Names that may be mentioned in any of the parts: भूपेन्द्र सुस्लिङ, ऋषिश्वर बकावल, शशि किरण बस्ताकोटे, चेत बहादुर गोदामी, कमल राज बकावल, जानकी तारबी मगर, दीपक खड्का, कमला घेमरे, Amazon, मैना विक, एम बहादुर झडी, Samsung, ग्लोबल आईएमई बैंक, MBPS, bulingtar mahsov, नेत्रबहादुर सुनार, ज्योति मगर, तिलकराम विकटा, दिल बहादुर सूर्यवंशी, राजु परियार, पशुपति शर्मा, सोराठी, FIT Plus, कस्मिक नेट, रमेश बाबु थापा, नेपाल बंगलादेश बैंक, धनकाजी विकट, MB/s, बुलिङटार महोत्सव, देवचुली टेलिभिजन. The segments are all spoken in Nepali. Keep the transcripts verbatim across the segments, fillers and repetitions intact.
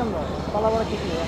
एकदम पलावर ठीक है।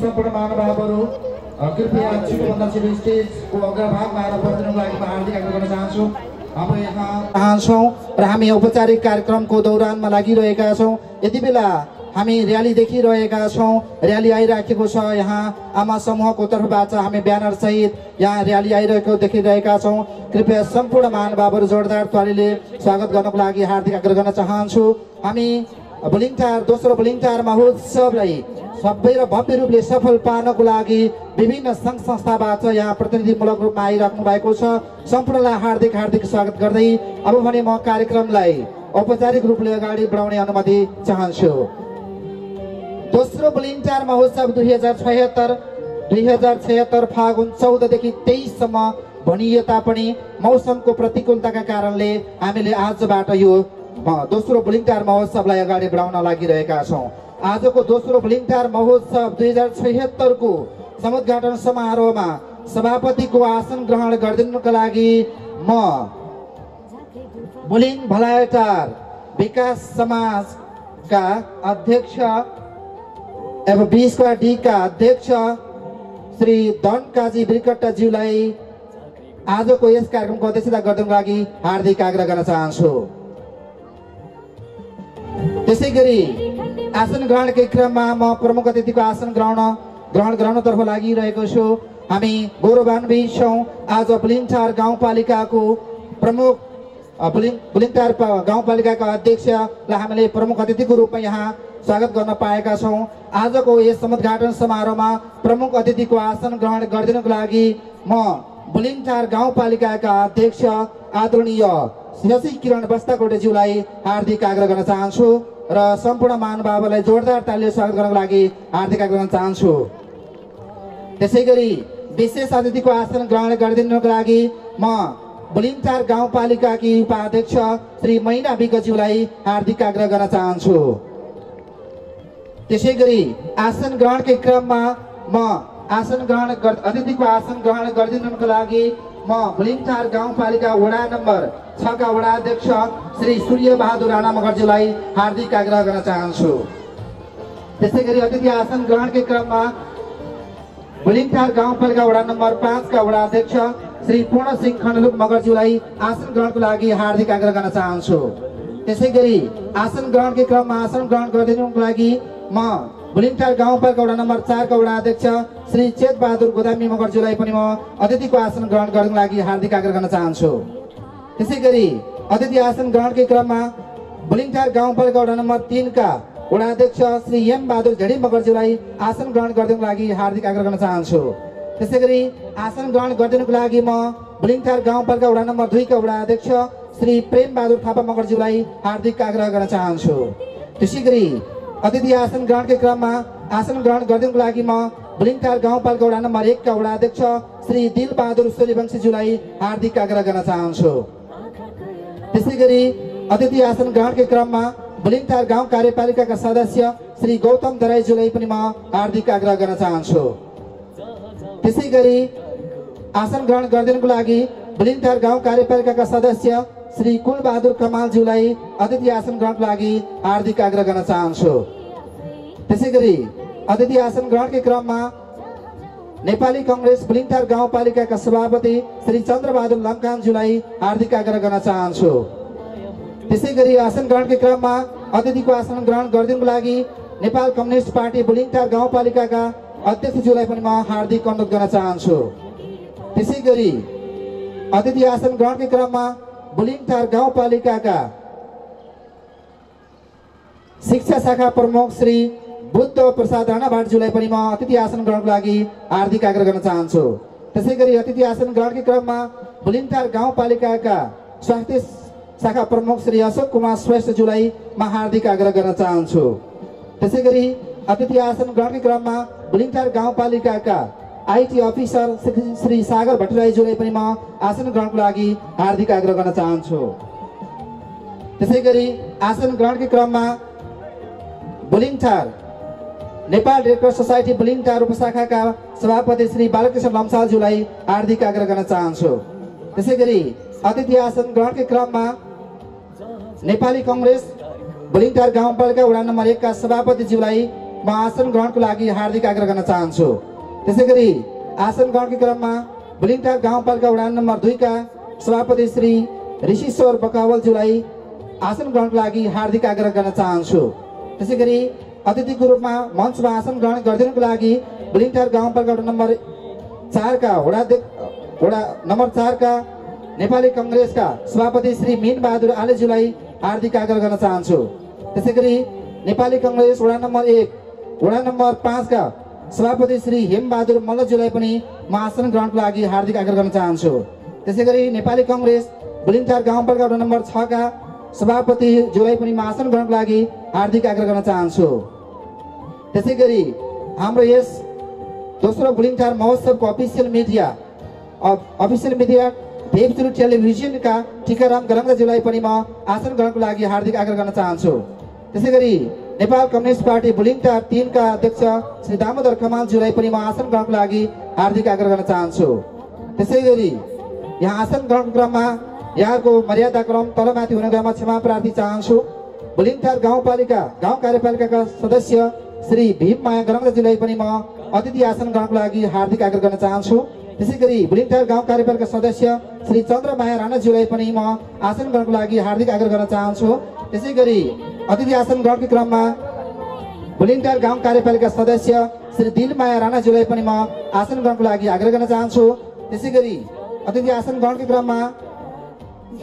सम्पूर्ण बाबू कृपया छिटोभन्दा स्टेज को अग्रभाग में बच्चों का हार्दिक आग्रह करना चाहूँ। हम हमी औपचारिक कार्यक्रम को दौरान में लगी रहेका छौं। यति बेला हमी रैली देखी रहेका छौं। रैली आइराखेको छ। यहाँ आमा समूह को तर्फबाट हमी ब्यानर सहित यहाँ रैली आइरहेको देखिरहेका छौं। कृपया सम्पूर्ण महानुभावहरु जोरदार तालीले स्वागत गर्नको लागि हार्दिक आग्रह गर्न चाहन्छु। हामी बुलिङटार दोस्रो बुलिङटार महोत्सवलाई सबै र भव्य रूपले सफल पार्नको लागि विभिन्न संघ संस्थाबाट यहाँ प्रतिनिधिमूलक रूपमा आइराख्नु भएको छ। सम्पूर्णलाई हार्दिक हार्दिक स्वागत गर्दै अब भने म कार्यक्रमलाई औपचारिक रूपले अगाडि बढाउने अनुमति चाहन्छु। दोस्रो बुलिङटार महोत्सव दुई हजार छयहत्तर फागुन चौध देखि तेईस सम्म भनिए तापनि मौसमको प्रतिकूलताका कारणले हामीले आजबाट यो दोस्रो बुलिङटार महोत्सवलाई अगाडि बढाउन लागिरहेका छौं। आजको दोस्रो बुलिङटार महोत्सव दुई हजार छयहत्तर को समुद्घाटन समारोह में सभापति को आसन ग्रहण गर्दिनका लागि म बुलिङ भलायटार विकास समाज का अध्यक्ष एवं बी स्क्वायर डी का अध्यक्ष श्री धनकाजी विकटज्यूलाई आज को इस कार्यक्रम को अध्यक्षता गर्दिनका लागि हार्दिक आग्रह गर्न चाहन्छु। त्यसैगरी आसन ग्रहण के क्रम में म प्रमुख अतिथि को आसन ग्रहण ग्रहण ग्रहणतर्फ लागिरहेको छु। हामी गौरवान्वित छौं। आज बुलिङटार गाउँपालिका को प्रमुख बुलिङटार गाउँपालिका का अध्यक्षलाई हामीले प्रमुख अतिथि को रूप में यहाँ स्वागत गर्न पाएका छौं। आज को यस समुद्घाटन समारोह में प्रमुख अतिथि को आसन ग्रहण गर्दिनको लागि म बुलिङटार गाउँपालिका का अध्यक्ष आदरणीय शशि किरण बस्ताकोटेज्यूलाई हार्दिक आग्रह गर्न चाहन्छु र सम्पूर्ण महानुभावहरुलाई जोरदार तालीले स्वागत गर्नको लागि हार्दिक आग्रह गर्न चाहन्छु। त्यसैगरी विशेष अतिथि को आसन ग्रहण गरिदिनको लागि म बुलिङटार गाउँपालिका की उपाध्यक्ष श्री मैना विकज्यूलाई हार्दिक आग्रह गर्न चाहन्छु। त्यसैगरी आसन ग्रहण के क्रम में म आसन ग्रहण अतिथि को आसन ग्रहण गरिदिनको लागि म बुलिङटार गाउँपालिका वडा नंबर छ का वडा अध्यक्ष श्री सूर्य बहादुर राणा मगरजीलाई हार्दिक आग्रह गर्न चाहन्छु। त्यसैगरी अतिथि आसन ग्रहण के क्रम में बुलिंगठार गांव पर का वड़ा नंबर पांच का वड़ा अध्यक्ष श्री पूर्ण सिंह खंडलुक मगरजीलाई आसन ग्रहण को लागि हार्दिक आग्रह गर्न चाहन्छु। यसैगरी आसन ग्रहण के क्रम में आसन ग्रहण गर्दै लागि म बुलिंगठार गांव पर का वड़ा नंबर चार का वड़ा अध्यक्ष श्री चेत बहादुर गोदामी मगरजीलाई पनि म अतिथि को आसन ग्रहण गर्नको लागि हार्दिक आग्रह गर्न चाहन्छु। यसैगरी अतिथि आसन ग्रहण के क्रम में बुलिंगठार गांव पर का वड़ा नंबर तीन का वडा अध्यक्ष श्री एम बहादुर झडी मगरजीलाई आसन ग्रहण गर्नको लागि हार्दिक आग्रह गर्न चाहन्छु। त्यसैगरी आसन ग्रहण गर्नको लागि म बुलिंगठार गाउँपालिका वडा नम्बर दुई का वडा अध्यक्ष श्री प्रेम बहादुर थापा मगरजीलाई हार्दिक आग्रह गर्न चाहन्छु। त्यसैगरी अतिथि आसन ग्रहण के क्रम में आसन ग्रहण गर्नको लागि म बुलिंगठार गाउँपालिका वडा नम्बर एक का वडा अध्यक्ष श्री दिल बहादुर सूर्यवंशीजीलाई हार्दिक आग्रह गर्न चाहन्छु। त्यसैगरी अतिथि आसन ग्रहण के क्रम में बुलिंगठार गांव कार्यपालिका का सदस्य श्री गौतम दराईजीलाई पनि म हार्दिक आग्रह गर्न चाहन्छु। त्यसैगरी आसन ग्रहण गर्नको लागि बुलिंगठार गांव कार्यपालिका का सदस्य श्री कुल बहादुर कमालजीलाई अतिथि आसन ग्रहणको लागि हार्दिक आग्रह गर्न चाहन्छु। त्यसैगरी अतिथि आसन ग्रहण के क्रम में नेपाली कांग्रेस बुलिंगठार गाउँपालिका का सभापति श्री चन्द्रबहादुर लम्कानजीलाई हार्दिक आग्रह गर्न चाहन्छु। त्यसैगरी आसन ग्रहण के क्रम में अतिथि को आसन ग्रहण गर्नको लागि नेपाल कम्युनिस्ट पार्टी बुलिंगठार गाउँपालिका का अध्यक्षज्यूलाई पनि म हार्दिक अनुरोध गर्न चाहन्छु। त्यसैगरी अतिथि आसन ग्रहण के क्रम में बुलिंगठार गाउँपालिका का शिक्षा शाखा प्रमुख श्री बुद्ध प्रसाद राणाभाटज्यूलाई पनि म अतिथि आसन ग्रहणको लागि हार्दिक आग्रह गर्न चाहन्छु। त्यसैगरी अतिथि आसन ग्रहण के क्रम में बुलिंगठार गाउँपालिका का स्वास्थ्य शाखा प्रमुख श्री अशोक कुमार श्रेष्ठज्यूलाई म हार्दिक आग्रह गर्न चाहन्छु। त्यसैगरी अतिथि आसन ग्रहण के क्रम में बुलिंगठार गाउँपालिका का आईटी अफिसर श्री सागर भट्टराईज्यूलाई पनि म आसन ग्रहणको लागि हार्दिक आग्रह गर्न चाहन्छु। त्यसैगरी आसन ग्रहण के क्रम में Bulingtar Nepal Red Cross society Bulingtar उपशाखा का सभापति श्री बालकृष्ण लम्सालज्यूलाई हार्दिक आग्रह गर्न चाहन्छु। त्यसैगरी अतिथि आसन ग्रहण के क्रम में नेपाली कांग्रेस बुलिंगठार गाउँपालिका वडा नंबर एक का सभापति ज्यूलाई म आसन ग्रहण को लागि हार्दिक आग्रह गर्न चाहन्छु। त्यसैगरी आसन ग्रहण के क्रम में बुलिंगठार गाउँपालिका वडा नंबर दुई का सभापति श्री ऋषिश्वर बकावल ज्यूलाई आसन ग्रहण को लागि हार्दिक आग्रह गर्न चाहन्छु। त्यसैगरी अतिथि को रूप में मंच में आसन ग्रहण गर्दिनको लागि बुलिंगठार गाउँपालिका नंबर चार का वडा वडा नंबर चार का नेपाली कांग्रेस का सभापति श्री मीन बहादुर आलेज्यूलाई हार्दिक आग्रह गर्न चाहन्छु। त्यसैगरी नेपाली कांग्रेस वडा नंबर एक वडा नंबर पांच का सभापति श्री हेमबहादुर मल्लज्यूलाई पनि म आसन ग्रहणको लागि हार्दिक आग्रह गर्न चाहन्छु। त्यसैगरी नेपाली कांग्रेस बुलिंगठार गाउँपालिका वडा नंबर छ का सभापति ज्यूलाई पनि म आसन ग्रहणको लागि हार्दिक आग्रह गर्न चाहन्छु। त्यसैगरी हाम्रो यस दोस्रो बुलिंगठार महोत्सव को official media official media देवचुली टेलिभिजन का टीकाराम गरङ्गाज्यूलाई पनि म आसन ग्रहण को लागि हार्दिक आग्रह गर्न चाहन्छु। त्यसैगरी नेपाल कम्युनिस्ट पार्टी बुलिंगठार तीन का अध्यक्ष श्री दामोदर कमालज्यूलाई पनि म आसन ग्रहण को लागि हार्दिक आग्रह गर्न चाहन्छु। त्यसैगरी यहाँ आसन ग्रहण क्रम में यहाँको मर्यादा क्रम तलमाथि हुने क्रममा क्षमा प्रार्थी चाहन्छु। बुलिंगठार गाउँपालिका गाउँ कार्यपालिका का सदस्य श्री भीममाया गरङ्गाज्यूलाई पनि म अतिथि आसन ग्रहण को लागि हार्दिक आग्रह गर्न चाहन्छु। त्यसैगरी बुलिंगठार गाउँ कार्यपालिका सदस्य श्री चन्द्रमाया राणाज्यूलाई पनि म आसन ग्रहणको लागि हार्दिक आग्रह गर्न चाहन्छु। त्यसैगरी अतिथि आसन ग्रहण के क्रम में बुलिंगठार गाउँ कार्यपालिका सदस्य श्री दिलमाया राणाज्यूलाई पनि म आसन ग्रहणको लागि आग्रह गर्न चाहन्छु। त्यसैगरी अतिथि आसन ग्रहण के क्रम में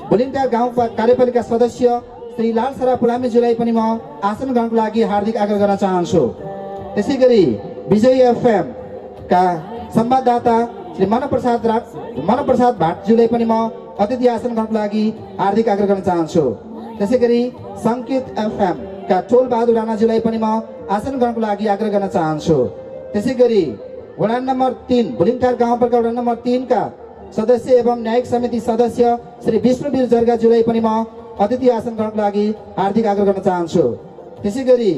बुलिंगठार गाउँ कार्यपालिका सदस्य श्री लालसरा पुलामीज्यूलाई पनि म आसन ग्रहणको लागि हार्दिक आग्रह गर्न चाहन्छु। त्यसैगरी विजय एफएम का संवाददाता श्री मनप्रसाद मनप्रसाद भाटज्यूलाई पनि म अतिथि आसन ग्रहणको लागि हार्दिक आग्रह गर्न चाहन्छु। त्यसैगरी संकेत एफएम का टोल बहादुर राणाज्यूलाई पनि म आसन ग्रहणको लागि आग्रह गर्न चाहन्छु। त्यसैगरी वडा नंबर तीन बुलिंगठार गाउँपालिका वडा नंबर तीन का सदस्य एवं न्यायिक समिति सदस्य श्री विष्णुवीर जर्गाज्यूलाई पनि म अतिथि आसन ग्रहणको लागि हार्दिक आग्रह गर्न चाहन्छु। त्यसैगरी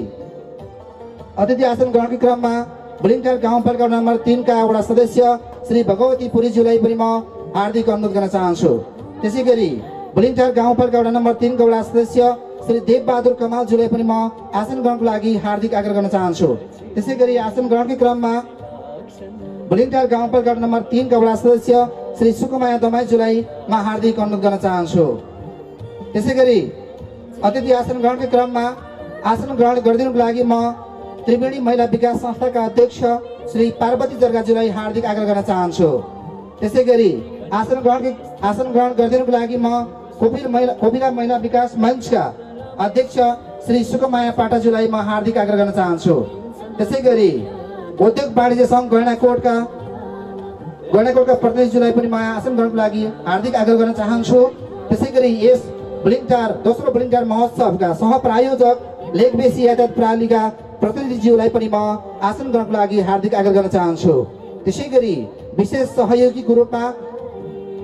अतिथि आसन ग्रहण के क्रम में बुलिंगठार गाउँपालिका नंबर तीन का वडा सदस्य श्री भगवती पुरीज्यूलाई पनि म हार्दिक अनुरोध गर्न चाहन्छु। त्यसैगरी बुलिंगठार गाउँपालिका वडा नंबर तीन का वडा सदस्य श्री देवबहादुर कमालज्यूलाई पनि म आसन ग्रहणको लागि हार्दिक आग्रह गर्न चाहन्छु। त्यसैगरी आसन ग्रहण के क्रम में बुलिंगटार गांव पर वार्ड नंबर तीन का वडा सदस्य श्री सुकुमाया दमाईजुलाई म हार्दिक अनुरोध गर्न चाहन्छु। त्यसैगरी अतिथि आसन ग्रहण के क्रम में आसन ग्रहण गरिदिनुको लागि म त्रिवेणी महिला विकास संस्था का अध्यक्ष श्री पार्वती जर्गाजुलाई हार्दिक आग्रह गर्न चाहन्छु। त्यसैगरी आसन ग्रहण के आसन ग्रहण गरिदिनुको लागि म कोपिल महिला कोपिला महिला विकास मंच का अध्यक्ष श्री सुकुमाया पाटाजुलाई म हार्दिक आग्रह गर्न चाहन्छु। त्यसैगरी उद्योग वाणिज्य संघ गैनाकोट का गैनाकोट का प्रतिनिधिजुलाई पनि म आसन ग्रहणको लागि हार्दिक आग्रह गर्न चाहन्छु। त्यसैगरी यस बुलिंगटार दोस्रो बुलिंगटार महोत्सव का सहप्रायोजक लेखबेसी यातायात प्रणालीका प्रतिनिधिज्यूलाई पनि म आसन ग्रहणको लागि हार्दिक आग्रह गर्न चाहन्छु। त्यसैगरी विशेष सहयोगी ग्रुपमा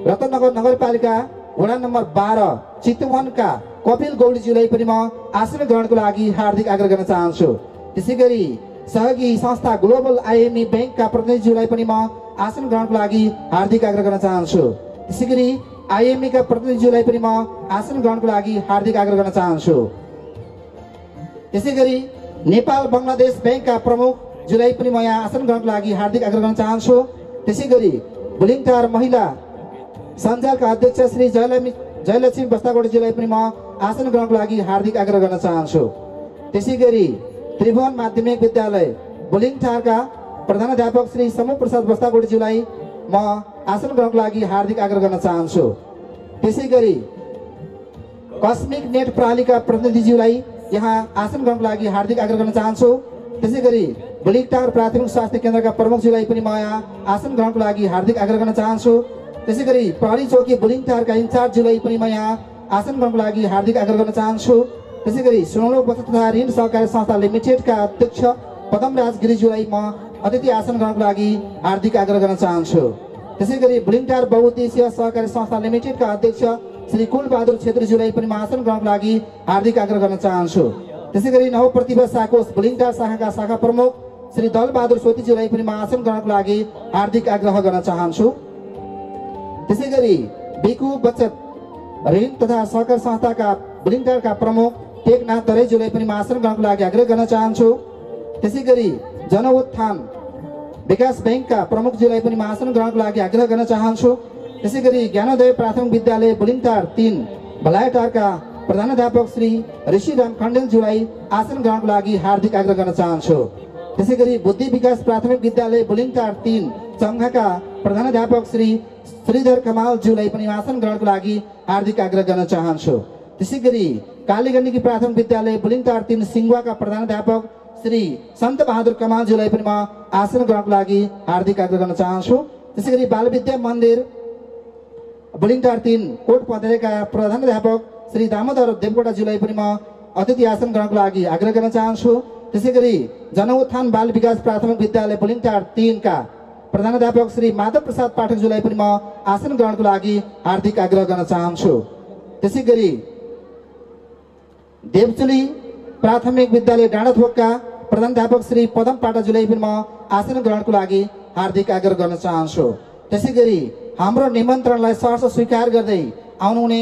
रतनगर नगरपालिका वडा नंबर बाह्र चितवन का कपिल गौडीज्यूलाई पनि म आसन ग्रहणको लागि हार्दिक आग्रह गर्न चाहन्छु। त्यसैगरी सहयोगी संस्था ग्लोबल आईएमई बैंक का प्रतिनिधिज्यूलाई पनि म आसन ग्रहणको लागि हार्दिक आग्रह गर्न चाहन्छु। त्यसैगरी आईएमई का प्रतिनिधिज्यूलाई पनि म आसन ग्रहणको लागि हार्दिक आग्रह गर्न चाहन्छु। त्यसैगरी नेपाल बंगलादेश बैंक का प्रमुख जुलाई पनि म यहाँ आसन ग्रहणको लागि हार्दिक आग्रह गर्न चाहन्छु। त्यसैगरी बुलिंगटार महिला संजाल का अध्यक्ष श्री जयलक्ष्मी जयलक्ष्मी बस्ताकोटीज्यूलाई पनि म आसन ग्रहणको लागि हार्दिक आग्रह गर्न चाहन्छु। त्यसैगरी त्रिभुवन माध्यमिक विद्यालय बुलिंगटार का प्रधानाध्यापक श्री समूह प्रसाद बस्ताकोटीज्यूलाई म आसन ग्रहणको लागि हार्दिक आग्रह गर्न चाहन्छु। त्यसैगरी कस्मिक नेट प्रणालीका प्रतिनिधिज्यूलाई यहाँ आसन ग्रहणको लागि हार्दिक आग्रह गर्न चाहन्छु। त्यसैगरी बुलिंगटार प्राथमिक स्वास्थ्य केन्द्रका प्रमुखज्यूलाई पनि म यहाँ आसन ग्रहणको लागि हार्दिक आग्रह गर्न चाहन्छु। त्यसैगरी प्रहरी चौकी बुलिंगटारका इन्चार्जज्यूलाई पनि म यहाँ आसन ग्रहणको लागि हार्दिक आग्रह गर्न चाहन्छु। त्यसैगरी सुनौलो बचत तथा ऋण सहकारी संस्था लिमिटेडका अध्यक्ष पदमराज गिरिज्यूलाई म अतिथि आसन ग्रहणको लागि हार्दिक आग्रह गर्न चाहन्छु। त्यसैगरी बुलिंगटार बहुउद्देश्य सहकारी संस्था लिमिटेड का अध्यक्ष श्री कुलबहादुर छेत्रीज्यूलाई पनि आसन ग्रहणको लागि हार्दिक आग्रह गर्न चाहन्छु। त्यसैगरी नवप्रतिभा साकोष बुलिंगटार शाखा का शाखा प्रमुख श्री दलबहादुर सोतीज्यूलाई पनि आसन ग्रहणको लागि हार्दिक आग्रह गर्न चाहन्छु। त्यसैगरी बिकु बचत ऋण तथा सहकारी संस्था का बुलिंगटार का प्रमुख टेकनाथ दरेज्यूलाई पनि आसन ग्रहणको लागि आग्रह गर्न चाहन्छु। त्यसैगरी जनउत्थान विकास बैंक का प्रमुख जिल्ला पनि आसन ग्रहणको लागि आग्रह गर्न चाहन्छु। त्यसैगरी ज्ञानोदय प्राथमिक विद्यालय बुलिंगटार तीन भलायटार का प्रधानाध्यापक श्री ऋषिराम खण्डेलज्यूलाई आसन ग्रहणको लागि हार्दिक आग्रह गर्न चाहन्छु। त्यसैगरी बुद्धि विकास प्राथमिक विद्यालय बुलिंगटार तीन चङ्घा का प्रधानाध्यापक श्री श्रीधर कमालज्यूलाई पनि आसन ग्रहणको लागि हार्दिक आग्रह गर्न चाहन्छु। त्यसैगरी कालीगण्डकी प्राथमिक विद्यालय बुलिंगटार तीन सिंगवा का प्रधानाध्यापक श्री सन्त बहादुर कमालज्यूलाई पनि म आसन ग्रहणको लागि हार्दिक आग्रह गर्न चाहन्छु। त्यसैगरी बाल विद्या मन्दिर बुलिंगटार तीन कोट पधरेका प्रधानाध्यापक श्री दामोदर देवकोटाज्यूलाई पनि म अतिथि आसन ग्रहणको लागि आग्रह गर्न चाहन्छु। त्यसैगरी जनउत्थान बाल विकास प्राथमिक विद्यालय बुलिंगटार तीन का प्रधानाध्यापक श्री माधव प्रसाद पाठकज्यूलाई पनि म आसन ग्रहणको लागि हार्दिक आग्रह गर्न चाहन्छु। त्यसैगरी देवचुली प्राथमिक विद्यालय डाँडाथोकका प्रधानाध्यापक श्री पदम पाटाज्यूलाई पनि म आसन ग्रहणको लागि हार्दिक आग्रह गर्न चाहन्छु। त्यसैगरी हाम्रो निमन्त्रणलाई सहर्ष स्वीकार गर्दै आउनुहुने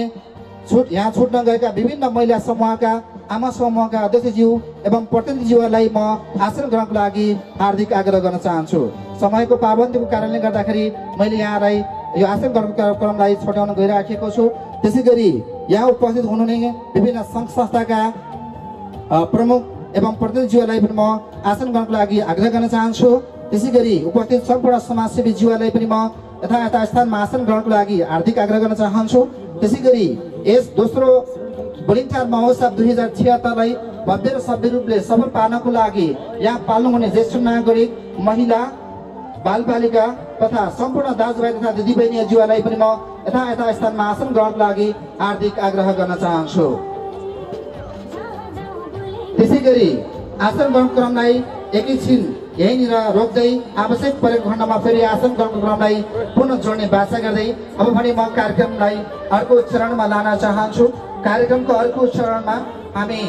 छुट यहाँ छुट्न गएका विभिन्न महिला समूहका आमा समूहका अध्यक्षज्यू एवं प्रतिनिधिज्यूहरूलाई म आसन ग्रहणको लागि हार्दिक आग्रह गर्न चाहन्छु। समयको पाबन्दीको कारणले गर्दाखेरि मैले यहाँलाई यो आसन ग्रहणको कार्यक्रमलाई छोटाउन गइराखेको छु। त्यसैगरी यहाँ उपस्थित हुनुहुने विभिन्न संघ संस्थाका प्रमुख एवं प्रतिनिधिज्यूलाई पनि म आसन ग्रहणको लागि आग्रह गर्न चाहन्छु। त्यसैगरी उपस्थित सम्पूर्ण समाजसेवी ज्यूलाई पनि म यथायथ स्थानमा आसन ग्रहणको लागि हार्दिक आग्रह गर्न चाहन्छु। त्यसैगरी यस दोस्रो बुलिंगटार महोत्सव दुई हजार छिहत्तर लाई भव्य र सभ्य रूपले सफल पार्नको लागि यहाँ पाल्नुहुने ज्येष्ठ नागरिक महिला बालबालिका तथा सम्पूर्ण दाजुभाइ तथा दिदीबहिनी ज्यूलाई पनि म यथायथ स्थानमा आसन ग्रहणको लागि हार्दिक आग्रह गर्न चाहन्छु। त्यसैगरी आसन ग्रहण क्रमलाई एकैछिन यहीँनिर रोक्दै आवश्यक परेको खण्डमा फेरि आसन ग्रहण क्रमलाई पुनः जोड्ने बाचा गर्दै अब भने म कार्यक्रमलाई अर्को चरणमा लान चाहन्छु। कार्यक्रमको अर्को चरणमा हामी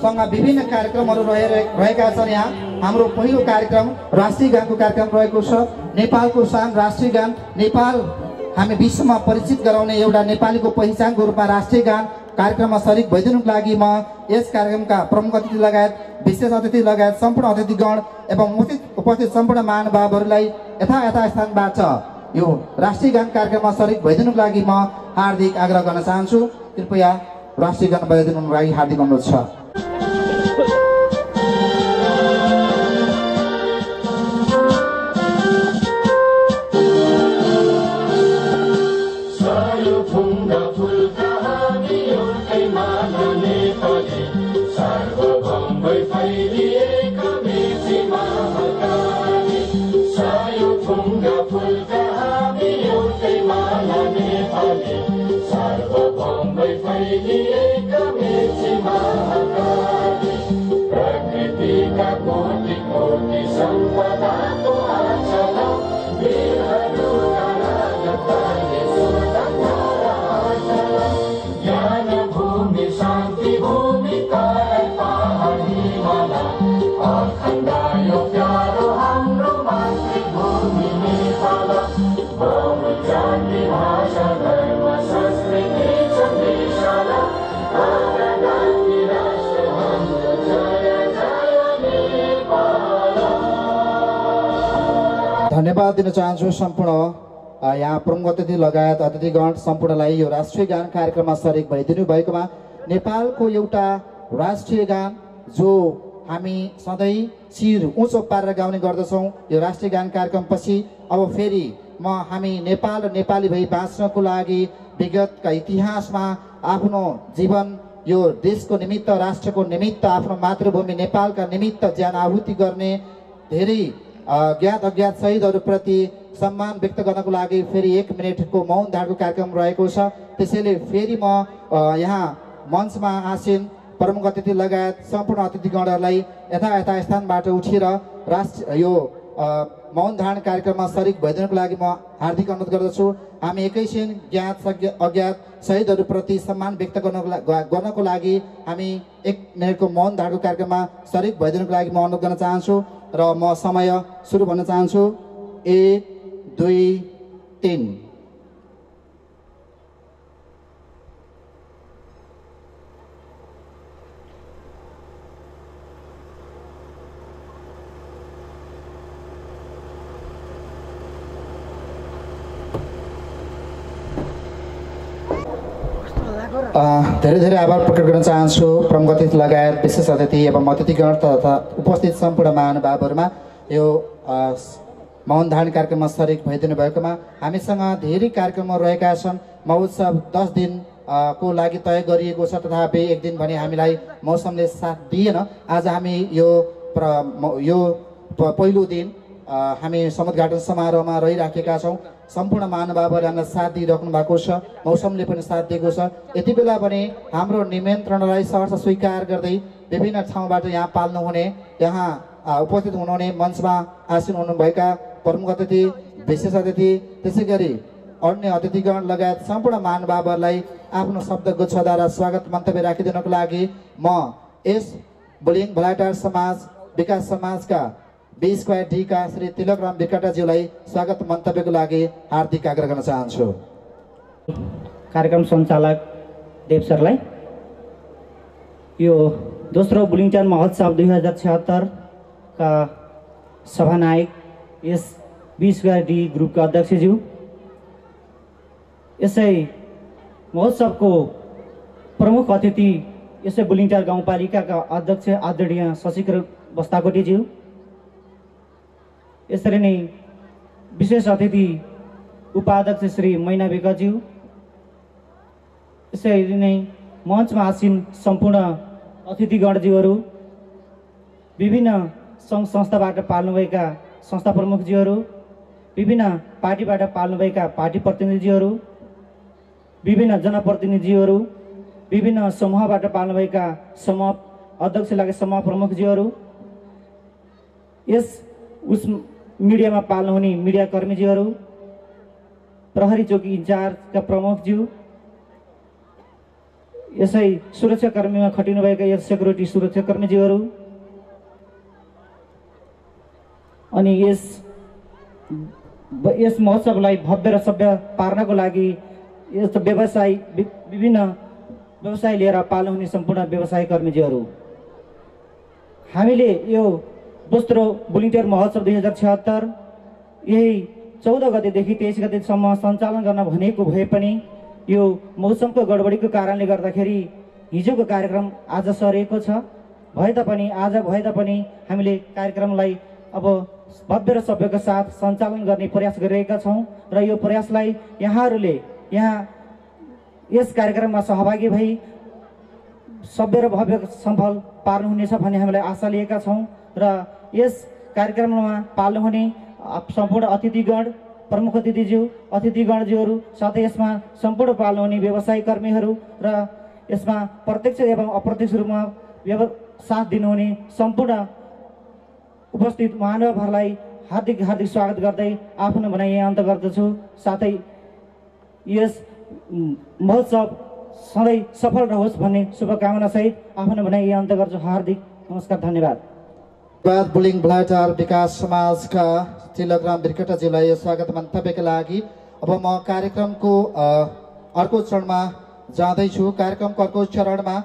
सँग विभिन्न कार्यक्रमहरू रहेका छन्। यहाँ हाम्रो पहिलो कार्यक्रम राष्ट्रिय गानको कार्यक्रम रहेको छ। नेपालको शान राष्ट्रिय गान नेपाल हामी विश्वमा परिचित गराउने एउटा नेपालीको पहिचानको रूपमा राष्ट्रिय गान कार्यक्रममा सरिक भइदिनुको लागि म यस कार्यक्रमका प्रमुख अतिथि लगायत विशेष अतिथि लगायत सम्पूर्ण अतिथिगण एवं उपस्थित सम्पूर्ण महानुभावहरुलाई यथायथ स्थानबाट यो राष्ट्रिय गान कार्यक्रममा सरिक भइदिनुको लागि म हार्दिक आग्रह गर्न चाहन्छु। कृपया राष्ट्रिय गान बजाइदिनुको लागि हार्दिक अनुरोध छ। धन्यवाद दिन चाहन्छु सम्पूर्ण यहाँ प्रमुख अतिथि लगायत अतिथिगण सम्पूर्णलाई यो राष्ट्रिय गान कार्यक्रममा सहयोग भइदिनु भएकोमा। नेपालको एउटा राष्ट्रिय गान जो हामी सधैं शिर उँचो पारेर गाउने गर्दछौं, यो राष्ट्रिय गान कार्यक्रमपछि अब फेरि म हामी नेपाल र नेपाली भई बाँच्नको लागि विगतका इतिहासमा आफ्नो जीवन यो देशको निमित्त राष्ट्रको निमित्त आफ्नो मातृभूमि नेपालका निमित्त ज्यान आहुति गर्ने धेरै ज्ञात अज्ञात शहीदहरुप्रति सम्मान व्यक्त गर्नको लागि फेरि एक मिनेटको मौन धारणको कार्यक्रम रहेको छ। त्यसैले फेरि म यहाँ मञ्चमा आसीन प्रमुख अतिथि लगायत सम्पूर्ण अतिथिगणहरुलाई यथायथ स्थानबाट उठेर राष्ट्र यो मौन धारण कार्यक्रममा सहभागी भइदिनुको लागि म हार्दिक अनुरोध गर्दछु। हामी एकैछिन ज्ञात अज्ञात शहीदहरुप्रति सम्मान व्यक्त गर्नको लागि हामी एक मिनेटको मौन धारणको कार्यक्रममा सहभागी भइदिनुको लागि म अनुरोध गर्न चाहन्छु र म समय सुरु भन्न चाहन्छु। एक दुई तीन धेरै धेरै आभार प्रकट गर्न चाहन्छु प्रमुख अतिथि लगायत विशेष अतिथि एवं अतिथिगण तथा उपस्थित सम्पूर्ण महानुभावहरुमा यो मौन धारण कार्यक्रममा सहभागी भइदिनु भएकोमा। हामीसँग धेरै कार्यक्रमहरू रहेका छन्। महोत्सव दस दिन को लागि तय गरिएको छ, तथापि एक दिन भने हामीलाई मौसमले साथ दिएन। आज हामी यो यो पहिलो दिन हामी समुद्घाटन समारोहमा रहिराखेका छौं। सम्पूर्ण महानुभावहरुले हामीलाई साथ दिइराख्नु भएको छ, मौसमले पनि साथ दिएको छ। यति बेला भने हाम्रो निमन्त्रणलाई सहर्ष स्वीकार गर्दै विभिन्न ठाउँबाट यहाँ पाल्नु हुने यहाँ उपस्थित हुनुहुने मञ्चमा आसीन हुनुभएका प्रमुख अतिथि विशेष अतिथि त्यसैगरी अन्य अतिथिगण लगायत सम्पूर्ण महानुभावहरुलाई आफ्नो शब्द गुच्छाद्वारा स्वागत मन्तव्य राखिदिनुको लागि म यस बुलिङ भलाइटार समाज विकास समाजका बीस क्वाय डी का श्री तिलकराम विकटाज्यूलाई स्वागत मन्तव्यको लागि हार्दिक आग्रह गर्न चाहन्छु। कार्यक्रम सञ्चालक देव सरलाई यो दोस्रो बुलिङटार महोत्सव दुई हजार छिहत्तर का सभानायक यस बीस क्वाय डी ग्रुप का अध्यक्षज्यू यसै महोत्सव को प्रमुख अतिथि यसै बुलिङटार गाउँपालिकाका अध्यक्ष आदरणीय शशिकर बस्ताकोटीज्यू यसरी नै विशेष अतिथि उपाध्यक्ष श्री मैना बेकज्यू यसरी नै मञ्चमा आसीन सम्पूर्ण अतिथिगणज्यूहरू विभिन्न सङ्घ संस्थाबाट पाल्नुभएका संस्था प्रमुखज्यूहरू विभिन्न पार्टीबाट पाल्नुभएका पार्टी प्रतिनिधिज्यूहरू विभिन्न जनप्रतिनिधिज्यूहरू विभिन्न समूहबाट पाल्नुभएका समूह अध्यक्ष लगायत समूह प्रमुखज्यूहरू यस उस मीडियामा पाल्नुहुने मीडिया कर्मीज्यूहरू प्रहरी चौकी इन्चार्जका प्रमुखज्यू यसै सुरक्षाकर्मीमा खटिनुभएका यस सेक्युरिटी सुरक्षाकर्मीज्यूहरू अनि यस यस महोत्सवलाई भव्य र सभ्य पार्नको लागि यस व्यवसाय विभिन्न व्यवसाय लिएर पाल्नुहुने सम्पूर्ण व्यवसाय कर्मीज्यूहरू हामीले यो दोस्रो बुलिङटार महोत्सव दुई हजार छहत्तर यही चौध गतेदेखि तेइस गतेसम्म सञ्चालन गर्न भनेको भए पनि यो मौसमको गडबडीको कारणले गर्दाखेरि हिजोको कार्यक्रम आज सरेको छ। भए तापनि आज भए तापनि हामीले कार्यक्रमलाई अब भव्य र सभ्यको साथ सञ्चालन गर्ने प्रयास गरिरहेका छौं र यो प्रयासलाई यहाँहरूले यहाँ यस कार्यक्रममा सहभागी भई सभ्य र भव्य सफल पार्नु हुनेछ भन्ने हामीले आशा लिएका छौं र यस कार्यक्रममा पाल्नु हुने सम्पूर्ण अतिथिगण, प्रमुख अतिथिज्यू, अतिथिगणज्यूहरु साथै यसमा सम्पूर्ण पाल्नु हुने व्यवसायकर्मीहरु र यसमा प्रत्यक्ष एवं अप्रत्यक्ष रूपमा साथ दिनुहुने सम्पूर्ण उपस्थित महानुभावहरुलाई हार्दिक हार्दिक स्वागत गर्दै आफ्नो भनाइ यहाँ अन्त गर्दछु। साथै यस महोत्सव सधैं सफल रहोस् भन्ने शुभकामना सहित आफ्नो भनाइ यहाँ अन्त गर्छु। हार्दिक नमस्कार, धन्यवाद। धन्यवाद बुलिङ बुलाइटार विकास समाजका तिलकराम बिर्केटाज्यूलाई स्वागत मन्तव्यका लागि। अब म कार्यक्रमको अर्को चरणमा जाँदै छु। कार्यक्रमको अर्को चरणमा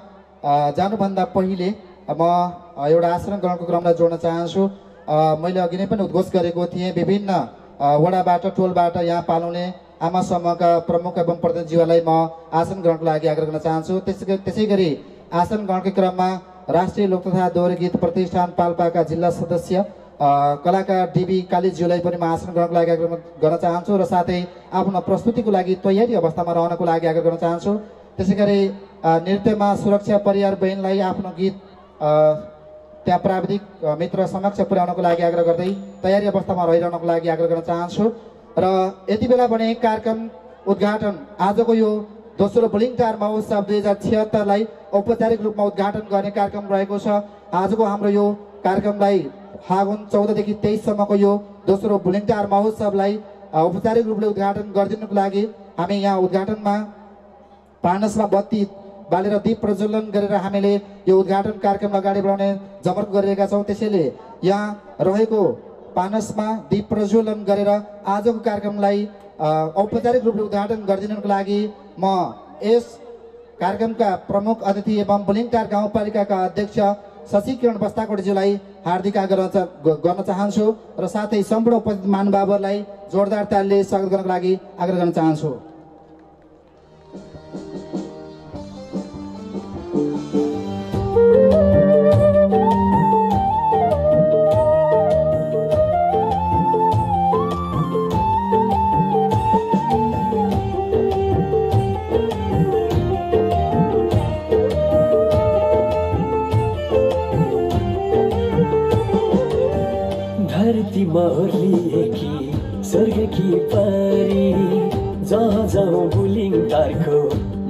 जानुभन्दा पहिले म एउटा आश्रम ग्रहणको क्रमलाई जोड्न चाहन्छु। मैले अघि नै पनि उद्घोष गरेको थिएँ, विभिन्न वडाबाट टोलबाट यहाँ पाल्ने आमा समूहका प्रमुख एवं प्रधानज्यूलाई म आसन ग्रहणको लागि आग्रह गर्न चाहन्छु। त्यसै त्यसैगरी आसन ग्रहणको क्रममा राष्ट्रिय लोक तथा दोहोरी गीत प्रतिष्ठान पाल्पाका जिल्ला सदस्य कलाकार डीबी कालीज्यूलाई पनि म आसन ग्रहणको लागि आग्रह गर्न चाहन्छु र साथै आफ्नो प्रस्तुतिको लागि तयारी अवस्थामा रहनको लागि आग्रह गर्न चाहन्छु। त्यसैगरी नृत्यमा सुरक्षा परियार बहिनीलाई आफ्नो गीत त्यहाँ प्राविधिक मित्र समक्ष पुर्याउनको लागि आग्रह गर्दै तयारी अवस्थामा रहिरहनको लागि आग्रह गर्न चाहन्छु। र यति बेला भने कार्यक्रम उद्घाटन आजको यो दोस्रो बुलिङटार महोत्सव दुई हजार छिहत्तरलाई औपचारिक रूपमा उद्घाटन गर्ने कार्यक्रम रहेको छ। आजको हाम्रो यो कार्यक्रमलाई फागुन चौधदेखि तेइससम्मको यो दोस्रो बुलिङटार महोत्सवलाई औपचारिक रूपले उद्घाटन गरिदिनुको लागि हामी यहाँ उद्घाटनमा पार्नसमा बत्ती बालेर दीप प्रज्वलन गरेर हामीले यो उद्घाटन कार्यक्रम अगाडि बढाउने जमर्को गरिरहेका छौँ। त्यसैले यहाँ रहेको पानसमा दीप प्रज्वलन गरेर आजको कार्यक्रमलाई औपचारिक रूपले उद्घाटन गरिदिनुको लागि म यस कार्यक्रमका प्रमुख अतिथि एवं बुलिङटार गाउँपालिकाका अध्यक्ष शशि किरण बस्ताकोटज्यूलाई हार्दिक आग्रह गर्न चाहन्छु र साथै सम्पूर्ण उपस्थित महानुभावहरूलाई जोरदार तालले स्वागत गर्नको लागि आग्रह गर्न चाहन्छु। धरती मर्लिए कि स्वर्ग की पारी जहाँ जाऊँ बुलिङटार को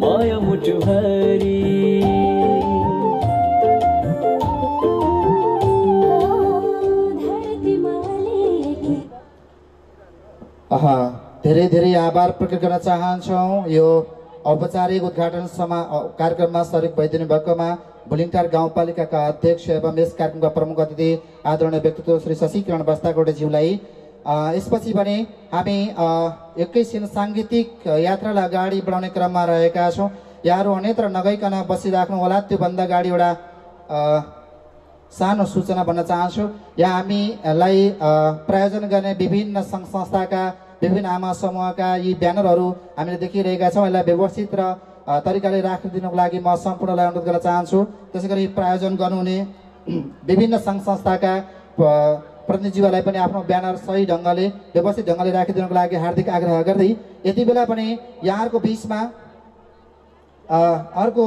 माया मुटुभरी। आहा, धेरै धेरै आभार प्रकट गर्न चाहन्छौँ यो औपचारिक उद्घाटन समा कार्यक्रममा सहयोग भइदिनु भएकोमा। बुलिङटार गाउँपालिकाका अध्यक्ष एवं यस कार्यक्रमका प्रमुख अतिथि आदरणीय व्यक्तित्व श्री शशि किरण बस्ताकोटज्यूलाई। यसपछि भने हामी एकैछिन साङ्गीतिक यात्रालाई अगाडि बढाउने क्रममा रहेका छौँ। यहाँहरू अन्यत्र नगइकन बसिराख्नु होला। त्योभन्दा अगाडि एउटा सानो सूचना भन्न चाहन्छु। यहाँ हामीलाई प्रायोजन गर्ने विभिन्न सङ्घ संस्थाका विभिन्न आमा समूहका यी ब्यानरहरू हामीले देखिरहेका छौँ। यसलाई व्यवस्थित र तरिकाले राखिदिनुको लागि म सम्पूर्णलाई अनुरोध गर्न चाहन्छु। त्यसैगरी प्रायोजन गर्नुहुने विभिन्न सङ्घ संस्थाका प्रतिनिधिज्यूलाई पनि आफ्नो ब्यानर सही ढङ्गले व्यवस्थित ढङ्गले राखिदिनुको लागि हार्दिक आग्रह गर्दै यति बेला पनि यहाँहरूको बिचमा अर्को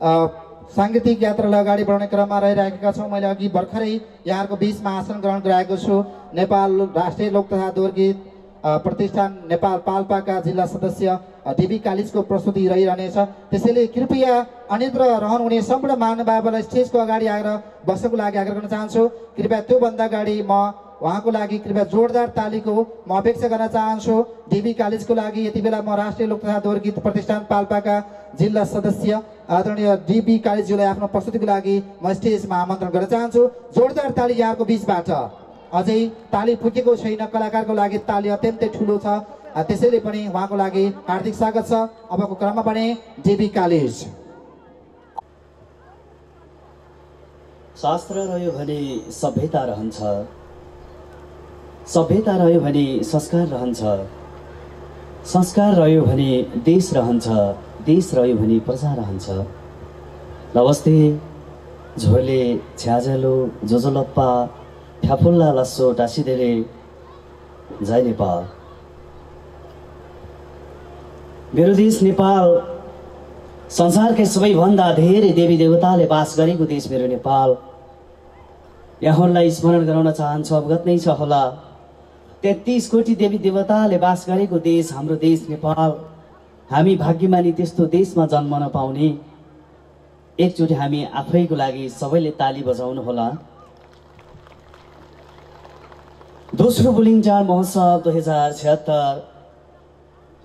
सांगीतिक यात्रालाई अगाडि बढाउने क्रममा रहिराखेका छौँ। मैले अघि भर्खरै यहाँहरूको बिचमा आसन ग्रहण गराएको छु। नेपाल राष्ट्रिय लोक तथा दोहोरी गीत प्रतिष्ठान नेपाल पाल्पाका जिल्ला सदस्य देवी कालिजको प्रस्तुति रहिरहनेछ। त्यसैले कृपया अन्यत्र रहनुहुने सम्पूर्ण महानुभावहरूलाई स्टेजको अगाडि आएर बस्नको लागि आग्रह गर्न चाहन्छु। कृपया त्योभन्दा अगाडि म उहाँको लागि कृपया जोरदार तालीको म अपेक्षा गर्न चाहन्छु। देवी कालिजको लागि यति बेला म राष्ट्रिय लोक तथा दोहोरी गीत प्रतिष्ठान पाल्पाका जिल्ला सदस्य आदरणीय डीबी कालिजूलाई आफ्नो प्रस्तुतिको लागि म स्टेजमा आमन्त्रण गर्न चाहन्छु। जोरदार ताली यहाँको बिचबाट। अझै ताली फुटेको छैन, कलाकारको लागि ताली अत्यन्तै ठुलो छ। त्यसैले पनि उहाँको लागि हार्दिक स्वागत छ। अबको क्रममा पनि डीबी कालिज। शास्त्र रह्यो भने सभ्यता रहन्छ, सभ्यता रह्यो भने संस्कार रहन्छ, संस्कार रह्यो भने देश रहन्छ, देश रह्यो भने प्रजा रहन्छ। नमस्ते झोले छ्याझलो जोजोलप्पा ठ्याफुल्ला लस्सो टासिदेले जय नेपाल। मेरो देश नेपाल, संसारकै सबैभन्दा धेरै देवी देवताले बास गरेको देश मेरो नेपाल। यहाँलाई स्मरण गराउन चाहन्छु, अवगत नै छ होला, तेत्तीस कोटी देवी देवताले बास गरेको देश हाम्रो देश नेपाल। हामी भाग्यमानी त्यस्तो देशमा जन्मन पाउने। एकचोटि हामी आफैको लागि सबैले ताली बजाउनु होला। दोस्रो बुलिङटार महोत्सव दुई हजार छयहत्तर